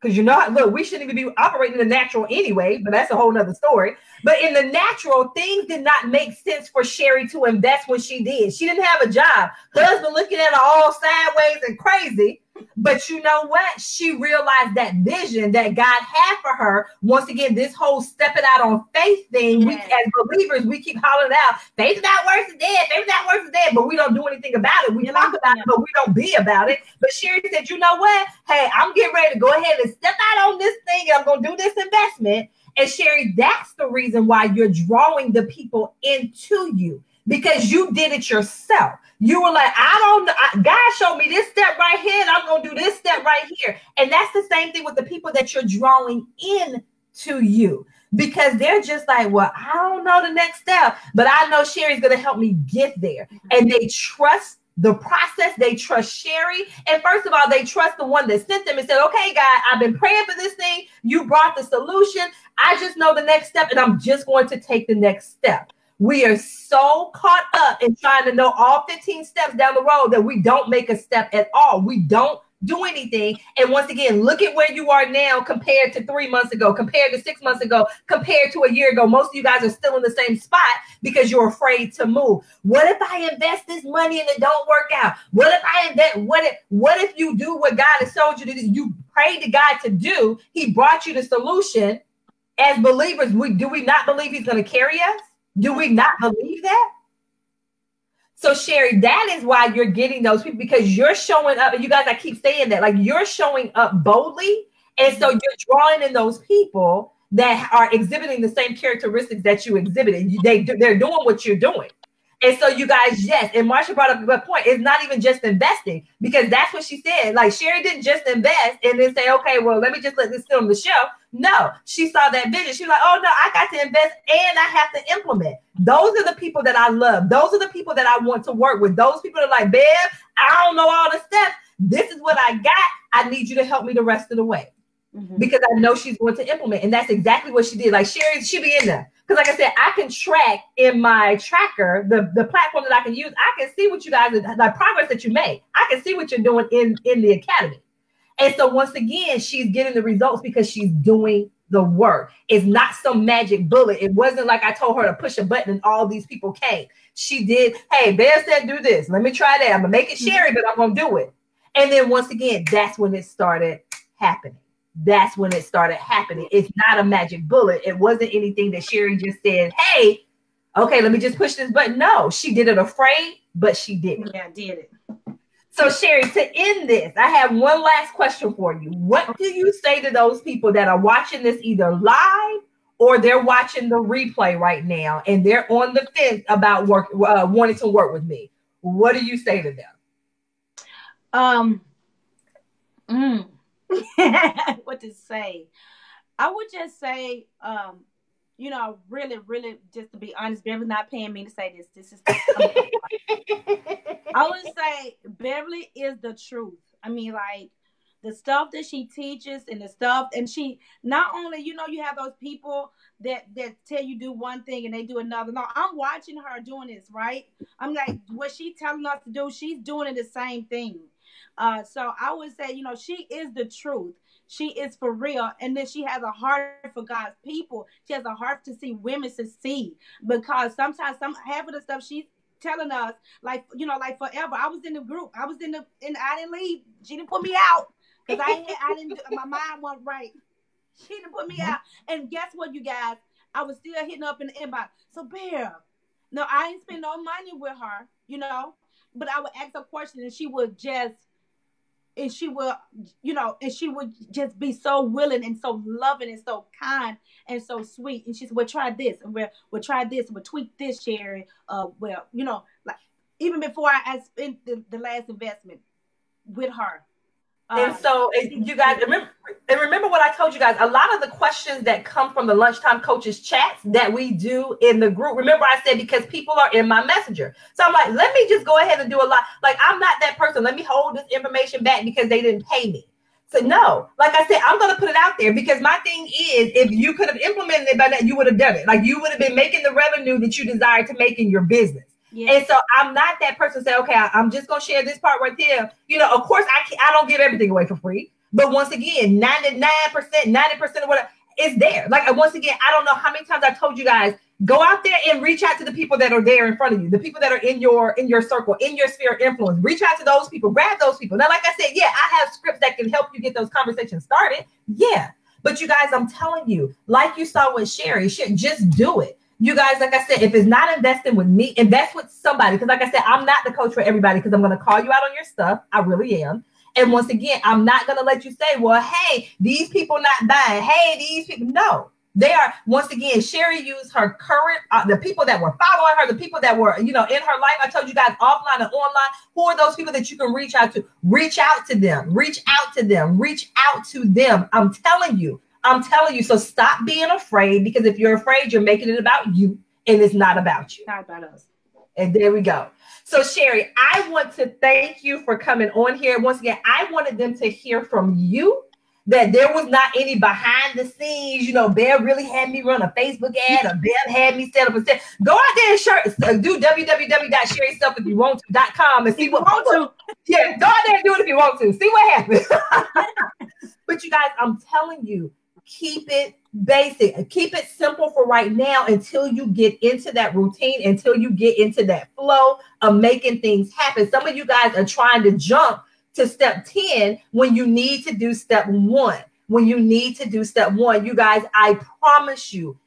because you know, look, we shouldn't even be operating in the natural anyway, but that's a whole nother story. But in the natural, things did not make sense for Sherry to invest when she did. She didn't have a job. Husband looking at her all sideways and crazy. But you know what? She realized that vision that God had for her. Once again, this whole stepping out on faith thing, we, as believers, we keep hollering out, faith's not worse than dead, faith's not worse than dead, but we don't do anything about it. We talk about it, but we don't be about it. But Sherry said, you know what? Hey, I'm getting ready to go ahead and step out on this thing, and I'm going to do this investment. And Sherry, that's the reason why you're drawing the people into you. Because you did it yourself. You were like, I don't know. God showed me this step right here, and I'm going to do this step right here. And that's the same thing with the people that you're drawing in to you. Because they're just like, well, I don't know the next step, but I know Sherry's going to help me get there. And they trust the process. They trust Sherry. And first of all, they trust the one that sent them and said, okay, God, I've been praying for this thing. You brought the solution. I just know the next step, and I'm just going to take the next step. We are so caught up in trying to know all 15 steps down the road that we don't make a step at all. We don't do anything. And once again, look at where you are now compared to 3 months ago, compared to 6 months ago, compared to a year ago. Most of you guys are still in the same spot because you're afraid to move. What if I invest this money and it don't work out? What if I invest? What if you do what God has told you to do? You prayed to God to do. He brought you the solution. As believers, do we not believe He's going to carry us? Do we not believe that? So, Sherry, that is why you're getting those people, because you're showing up. And you guys, I keep saying that, like, you're showing up boldly. And so you're drawing in those people that are exhibiting the same characteristics that you exhibited. They're doing what you're doing. And so you guys, yes, and Marsha brought up a good point. It's not even just investing, because that's what she said. Like, Sherry didn't just invest and then say, okay, well, let me just let this sit on the shelf. No, she saw that vision. She was like, oh, no, I got to invest and I have to implement. Those are the people that I love. Those are the people that I want to work with. Those people that are like, babe, I don't know all the steps. This is what I got. I need you to help me the rest of the way. Because I know she's going to implement. And that's exactly what she did. Like Sherry, she be in there. Because like I said, I can track in my tracker, the platform that I can use. I can see what you guys, the progress that you make. I can see what you're doing in the academy. And so once again, she's getting the results because she's doing the work. It's not some magic bullet. It wasn't like I told her to push a button and all these people came. She did, hey, Bev said do this. Let me try that. I'm going to make it Sherry, but I'm going to do it. And then once again, that's when it started happening. That's when it started happening. It's not a magic bullet. It wasn't anything that Sherry just said, hey, okay, let me just push this button. No, she did it afraid, but she didn't. Yeah, I did it. So Sherry, to end this, I have one last question for you. What do you say to those people that are watching this either live or they're watching the replay right now and they're on the fence about wanting to work with me? What do you say to them? What to say? I would just say, you know, really, really, just to be honest, Beverly's not paying me to say this. This is the I would say Beverly is the truth. I mean, like the stuff that she teaches and the stuff, and she not only, you know, you have those people that tell you do one thing and they do another. No, I'm watching her doing this, right? I'm like, what she's telling us to do, she's doing the same thing. So I would say, you know, she is the truth. She is for real. And then she has a heart for God's people. She has a heart to see women succeed, because sometimes half of the stuff she's telling us, like, you know, like forever. I was in the group. I was in the, and I didn't leave. She didn't put me out because I didn't, my mind wasn't right. She didn't put me out. And guess what, you guys? I was still hitting up in the inbox. So Bear, no, I didn't spend no money with her, you know, but I would ask her questions and she would just, and she will, you know, and she would just be so willing and so loving and so kind and so sweet. And she said, well, try this. And we'll try this. We'll tweak this, Sherry. Well, you know, like even before I spent the last investment with her. And so you guys remember what I told you guys, a lot of the questions that come from the lunchtime coaches chats that we do in the group. Remember I said, because people are in my messenger. So I'm like, let me just go ahead and do a lot. Like, I'm not that person. Let me hold this information back because they didn't pay me. So no, like I said, I'm going to put it out there because my thing is, if you could have implemented it by now, you would have done it. Like you would have been making the revenue that you desire to make in your business. Yeah. And so I'm not that person say, okay, I'm just going to share this part right there. You know, of course, I don't give everything away for free. But once again, 99%, 90% of what is there. Like, once again, I don't know how many times I told you guys, go out there and reach out to the people that are there in front of you, the people that are in your circle, in your sphere of influence. Reach out to those people, grab those people. Now, like I said, yeah, I have scripts that can help you get those conversations started. Yeah. But you guys, I'm telling you, like you saw with Sherry, just do it. You guys, like I said, if it's not investing with me, invest with somebody. Because like I said, I'm not the coach for everybody because I'm going to call you out on your stuff. I really am. And once again, I'm not going to let you say, well, hey, these people not buying. Hey, these people. No, they are. Once again, Sherry used her current, the people that were following her, the people that were, you know, in her life. I told you guys offline and online. Who are those people that you can reach out to? Reach out to them. Reach out to them. Reach out to them. I'm telling you. I'm telling you, so stop being afraid, because if you're afraid, you're making it about you and it's not about you. It's not about us. And there we go. So Sherry, I want to thank you for coming on here. Once again, I wanted them to hear from you that there was not any behind the scenes, you know, Bear really had me run a Facebook ad or Bear had me set up a set. Go out there and do www.sherryself.com and see what happens. Yeah, go out there and do it if you want to. See what happens. But you guys, I'm telling you, keep it basic. Keep it simple for right now until you get into that routine, until you get into that flow of making things happen. Some of you guys are trying to jump to step 10 when you need to do step 1. When you need to do step 1, you guys, I promise you,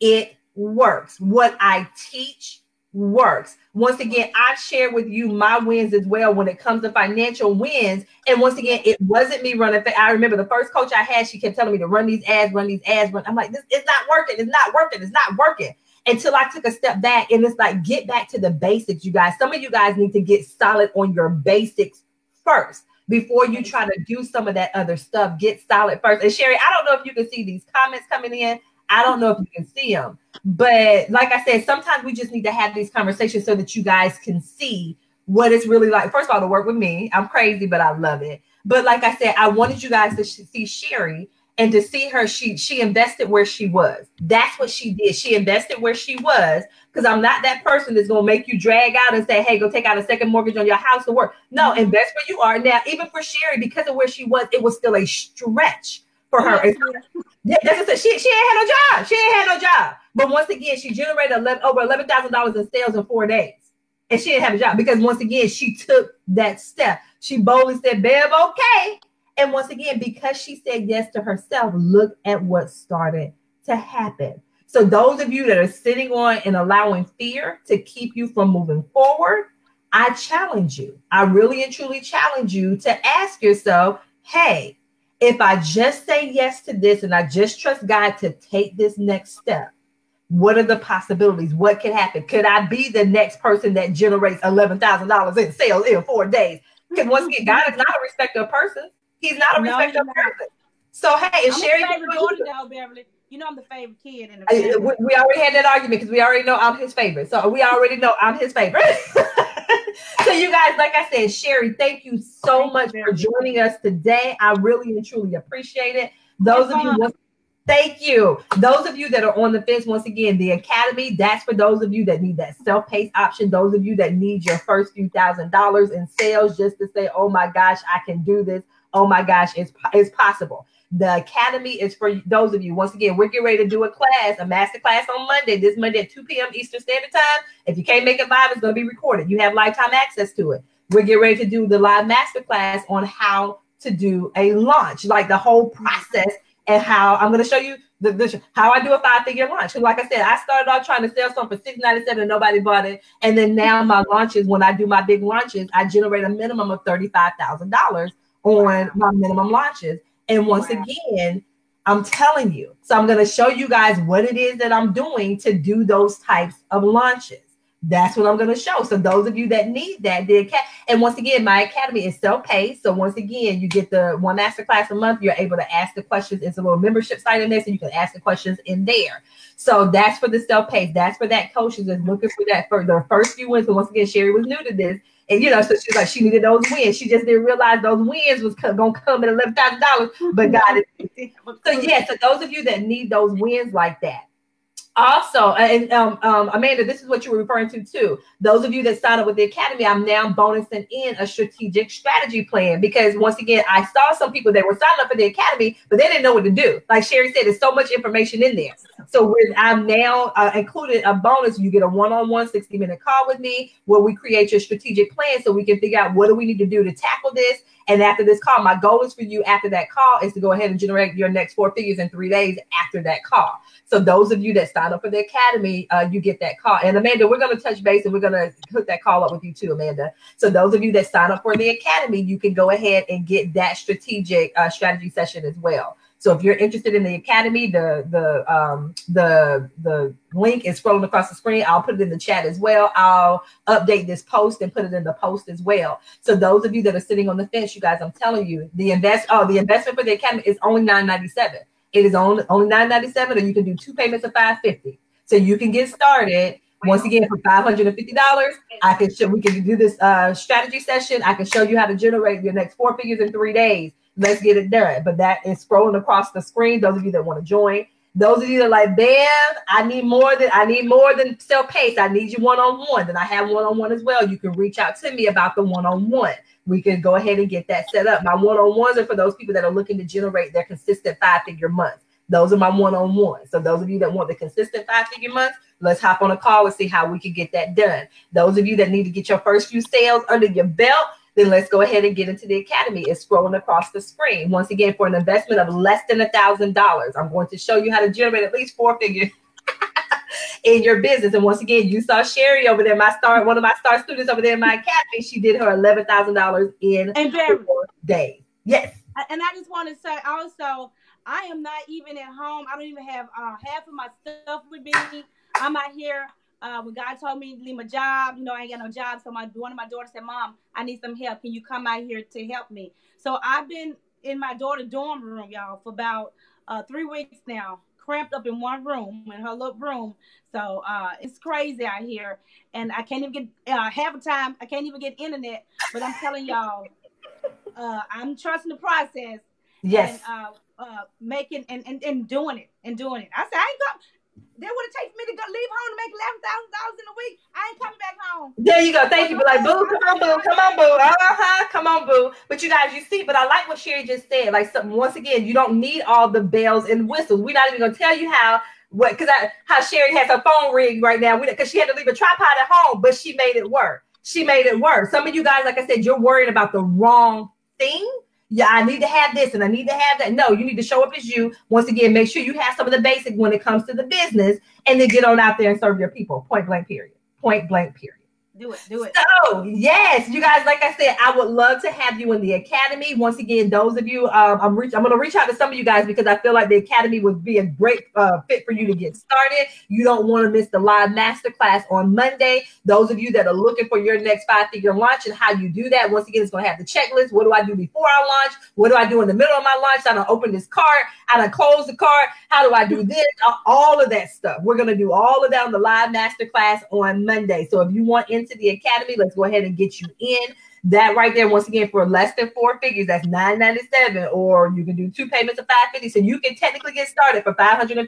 it works. What I teach works. Once again, I share with you my wins as well when it comes to financial wins. And once again, it wasn't me running. I remember the first coach I had, she kept telling me to run these ads, run these ads, run. I'm like, this is not working. It's not working. It's not working. Until I took a step back and it's like, get back to the basics, you guys. Some of you guys need to get solid on your basics first before you try to do some of that other stuff. Get solid first. And Sherry, I don't know if you can see these comments coming in. I don't know if you can see them, but like I said, sometimes we just need to have these conversations so that you guys can see what it's really like. First of all, to work with me, I'm crazy, but I love it. But like I said, I wanted you guys to see Sherry and to see her, she invested where she was. That's what she did. She invested where she was, because I'm not that person that's going to make you drag out and say, hey, go take out a second mortgage on your house to work. No, invest where you are. Now, even for Sherry, because of where she was, it was still a stretch for her. Yeah, that's what she ain't had no job. She ain't had no job. But once again, she generated over $11,000 in sales in 4 days. And she didn't have a job because, once again, she took that step. She boldly said, Bev, okay. And once again, because she said yes to herself, look at what started to happen. So those of you that are sitting on and allowing fear to keep you from moving forward, I challenge you. I really and truly challenge you to ask yourself, hey, if I just say yes to this and I just trust God to take this next step, what are the possibilities? What could happen? Could I be the next person that generates $11,000 in sales in 4 days? Because once again, God is not a respecter of persons. He's not a respecter of person. So, hey, is Sherry though, Beverly? You know I'm the favorite kid in the family. We already had that argument because we already know I'm his favorite. So we already know I'm his favorite. So you guys, like I said, Sherry, thank you so much for joining us today. I really and truly appreciate it. Those of you, thank you. Those of you that are on the fence, once again, the Academy, that's for those of you that need that self-paced option. Those of you that need your first few $1,000s in sales just to say, oh my gosh, I can do this. Oh my gosh, it's possible. The Academy is for those of you. Once again, we're getting ready to do a class, a master class on Monday, this Monday at 2 p.m. Eastern Standard Time. If you can't make it live, it's going to be recorded. You have lifetime access to it. We're getting ready to do the live master class on how to do a launch, like the whole process and how I'm going to show you how I do a $5-figure launch. Like I said, I started off trying to sell something for $6.97 and nobody bought it. And then now my launches, when I do my big launches, I generate a minimum of $35,000. On my minimum launches. And once again, I'm telling you, so I'm going to show you guys what it is that I'm doing to do those types of launches. That's what I'm going to show. So those of you that need that, and once again, my Academy is self-paced. So once again, you get the one masterclass a month. You're able to ask the questions. It's a little membership site in there, so you can ask the questions in there. So that's for the self-paced. That's for that coaches that's looking for that for their first few wins. And once again, Sherry was new to this. And, you know, so she's like, she needed those wins. She just didn't realize those wins was going to come at $11,000, but God is. So, yeah, so those of you that need those wins like that. Also, and Amanda, this is what you were referring to, too. Those of you that signed up with the Academy, I'm now bonusing in a strategic strategy plan because, once again, I saw some people that were signed up for the Academy, but they didn't know what to do. Like Sherry said, there's so much information in there. So I've now included a bonus. You get a one-on-one 60-minute call with me where we create your strategic plan so we can figure out what do we need to do to tackle this. And after this call, my goal is for you after that call is to go ahead and generate your next 4 figures in 3 days after that call. So those of you that sign up for the Academy, you get that call. And Amanda, we're going to touch base and we're going to hook that call up with you too, Amanda. So those of you that sign up for the Academy, you can go ahead and get that strategic strategy session as well. So if you're interested in the Academy, the link is scrolling across the screen. I'll put it in the chat as well. I'll update this post and put it in the post as well. So those of you that are sitting on the fence, you guys, I'm telling you, the investment for the Academy is only $9.97. It is only $9.97, and you can do 2 payments of $5.50. So you can get started. Once again, for $550, we can do this strategy session. I can show you how to generate your next 4 figures in 3 days. Let's get it done. But that is scrolling across the screen. Those of you that want to join, those of you that are like, Bev, I need more than self-paced. I need you one-on-one. Then I have one-on-one as well. You can reach out to me about the one-on-one. We can go ahead and get that set up. My one-on-ones are for those people that are looking to generate their consistent 5-figure months. Those are my one-on-ones. So those of you that want the consistent 5-figure months, let's hop on a call and see how we can get that done. Those of you that need to get your first few sales under your belt, then let's go ahead and get into the Academy. It's scrolling across the screen. Once again, for an investment of less than $1,000, I'm going to show you how to generate at least 4 figures in your business. And once again, you saw Sherry over there, one of my star students over there in my Academy. She did her $11,000 in 4 days. Yes. And I just want to say also, I am not even at home. I don't even have half of my stuff with me. I'm out here. When God told me to leave my job, you know, I ain't got no job. So one of my daughters said, Mom, I need some help. Can you come out here to help me? So I've been in my daughter's dorm room, y'all, for about 3 weeks now, cramped up in one room, in her little room. So it's crazy out here. And I can't even get, half the time, I can't even get internet. But I'm telling y'all, I'm trusting the process. Yes. And, making and doing it and doing it. I said, I ain't going. That would have taken me to go leave home to make $11,000 in a week. I ain't coming back home. There you go. Thank you. But like, boo, come on, boo, come on, boo. Come on, boo. But you guys, you see, but I like what Sherry just said. Like, something, once again, you don't need all the bells and whistles. We're not even going to tell you how. What? Because how Sherry has her phone ring right now, because she had to leave a tripod at home, but she made it work. She made it work. Some of you guys, like I said, you're worrying about the wrong thing. Yeah, I need to have this and I need to have that. No, you need to show up as you. Once again, make sure you have some of the basic when it comes to the business, and then get on out there and serve your people. Point blank, period. Point blank, period. Do it, do it. So, yes, you guys, like I said, I would love to have you in the Academy. Once again, those of you, I'm going to reach out to some of you guys because I feel like the Academy would be a great fit for you to get started. You don't want to miss the live masterclass on Monday. Those of you that are looking for your next five-figure launch and how you do that, once again, it's going to have the checklist. What do I do before I launch? What do I do in the middle of my launch? How do I open this cart? How do I close the cart? How do I do this? All of that stuff. We're going to do all of that on the live masterclass on Monday. So if you want insight to the Academy, let's go ahead and get you in that right there. Once again, for less than four figures, that's $997, or you can do two payments of $550. So you can technically get started for $550.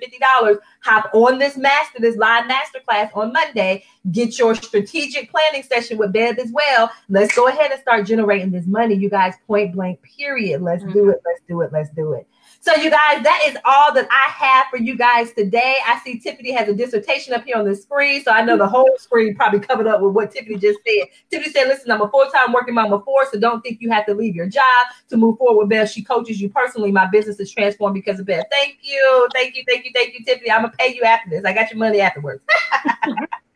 Hop on this live masterclass on Monday. Get your strategic planning session with Bev as well. Let's go ahead and start generating this money, you guys. Point blank, period. Let's do it. Let's do it. Let's do it. So you guys, that is all that I have for you guys today. I see Tiffany has a dissertation up here on the screen, so I know the whole screen probably covered up with what Tiffany just said. Tiffany said, listen, I'm a full-time working mom of four, so don't think you have to leave your job to move forward with Bev. She coaches you personally. My business is transformed because of Bev. Thank you. Thank you. Thank you. Thank you, Tiffany. I'm going to pay you after this. I got your money afterwards.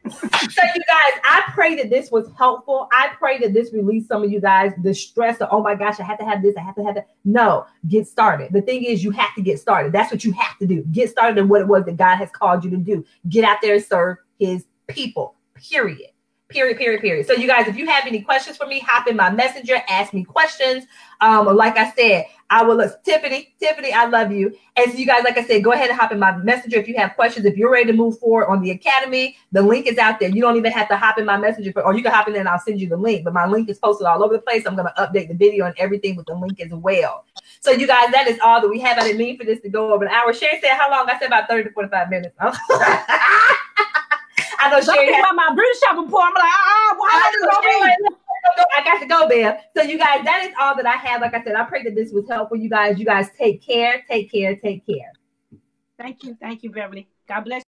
So you guys, I pray that this was helpful. I pray that this released some of you guys the stress of, oh my gosh, I have to have this, I have to have that. No, get started. The thing is, you have to get started. That's what you have to do. Get started in what it was that God has called you to do. Get out there and serve his people, period. Period, period, period. So you guys, if you have any questions for me, hop in my messenger, ask me questions. Like I said, I will look. Tiffany, I love you. And so you guys, like I said, go ahead and hop in my messenger if you have questions. If you're ready to move forward on the Academy, the link is out there. You don't even have to hop in my messenger, or you can hop in there and I'll send you the link. But my link is posted all over the place. I'm going to update the video and everything with the link as well. So you guys, that is all that we have. I didn't mean for this to go over an hour. Sherry said, how long? I said about 30 to 45 minutes. I know Sherry has my British shop report. I'm like, I got to go, Bev. So you guys, that is all that I have. Like I said, I pray that this was helpful. You guys take care. Take care. Take care. Thank you. Thank you, Beverly. God bless you.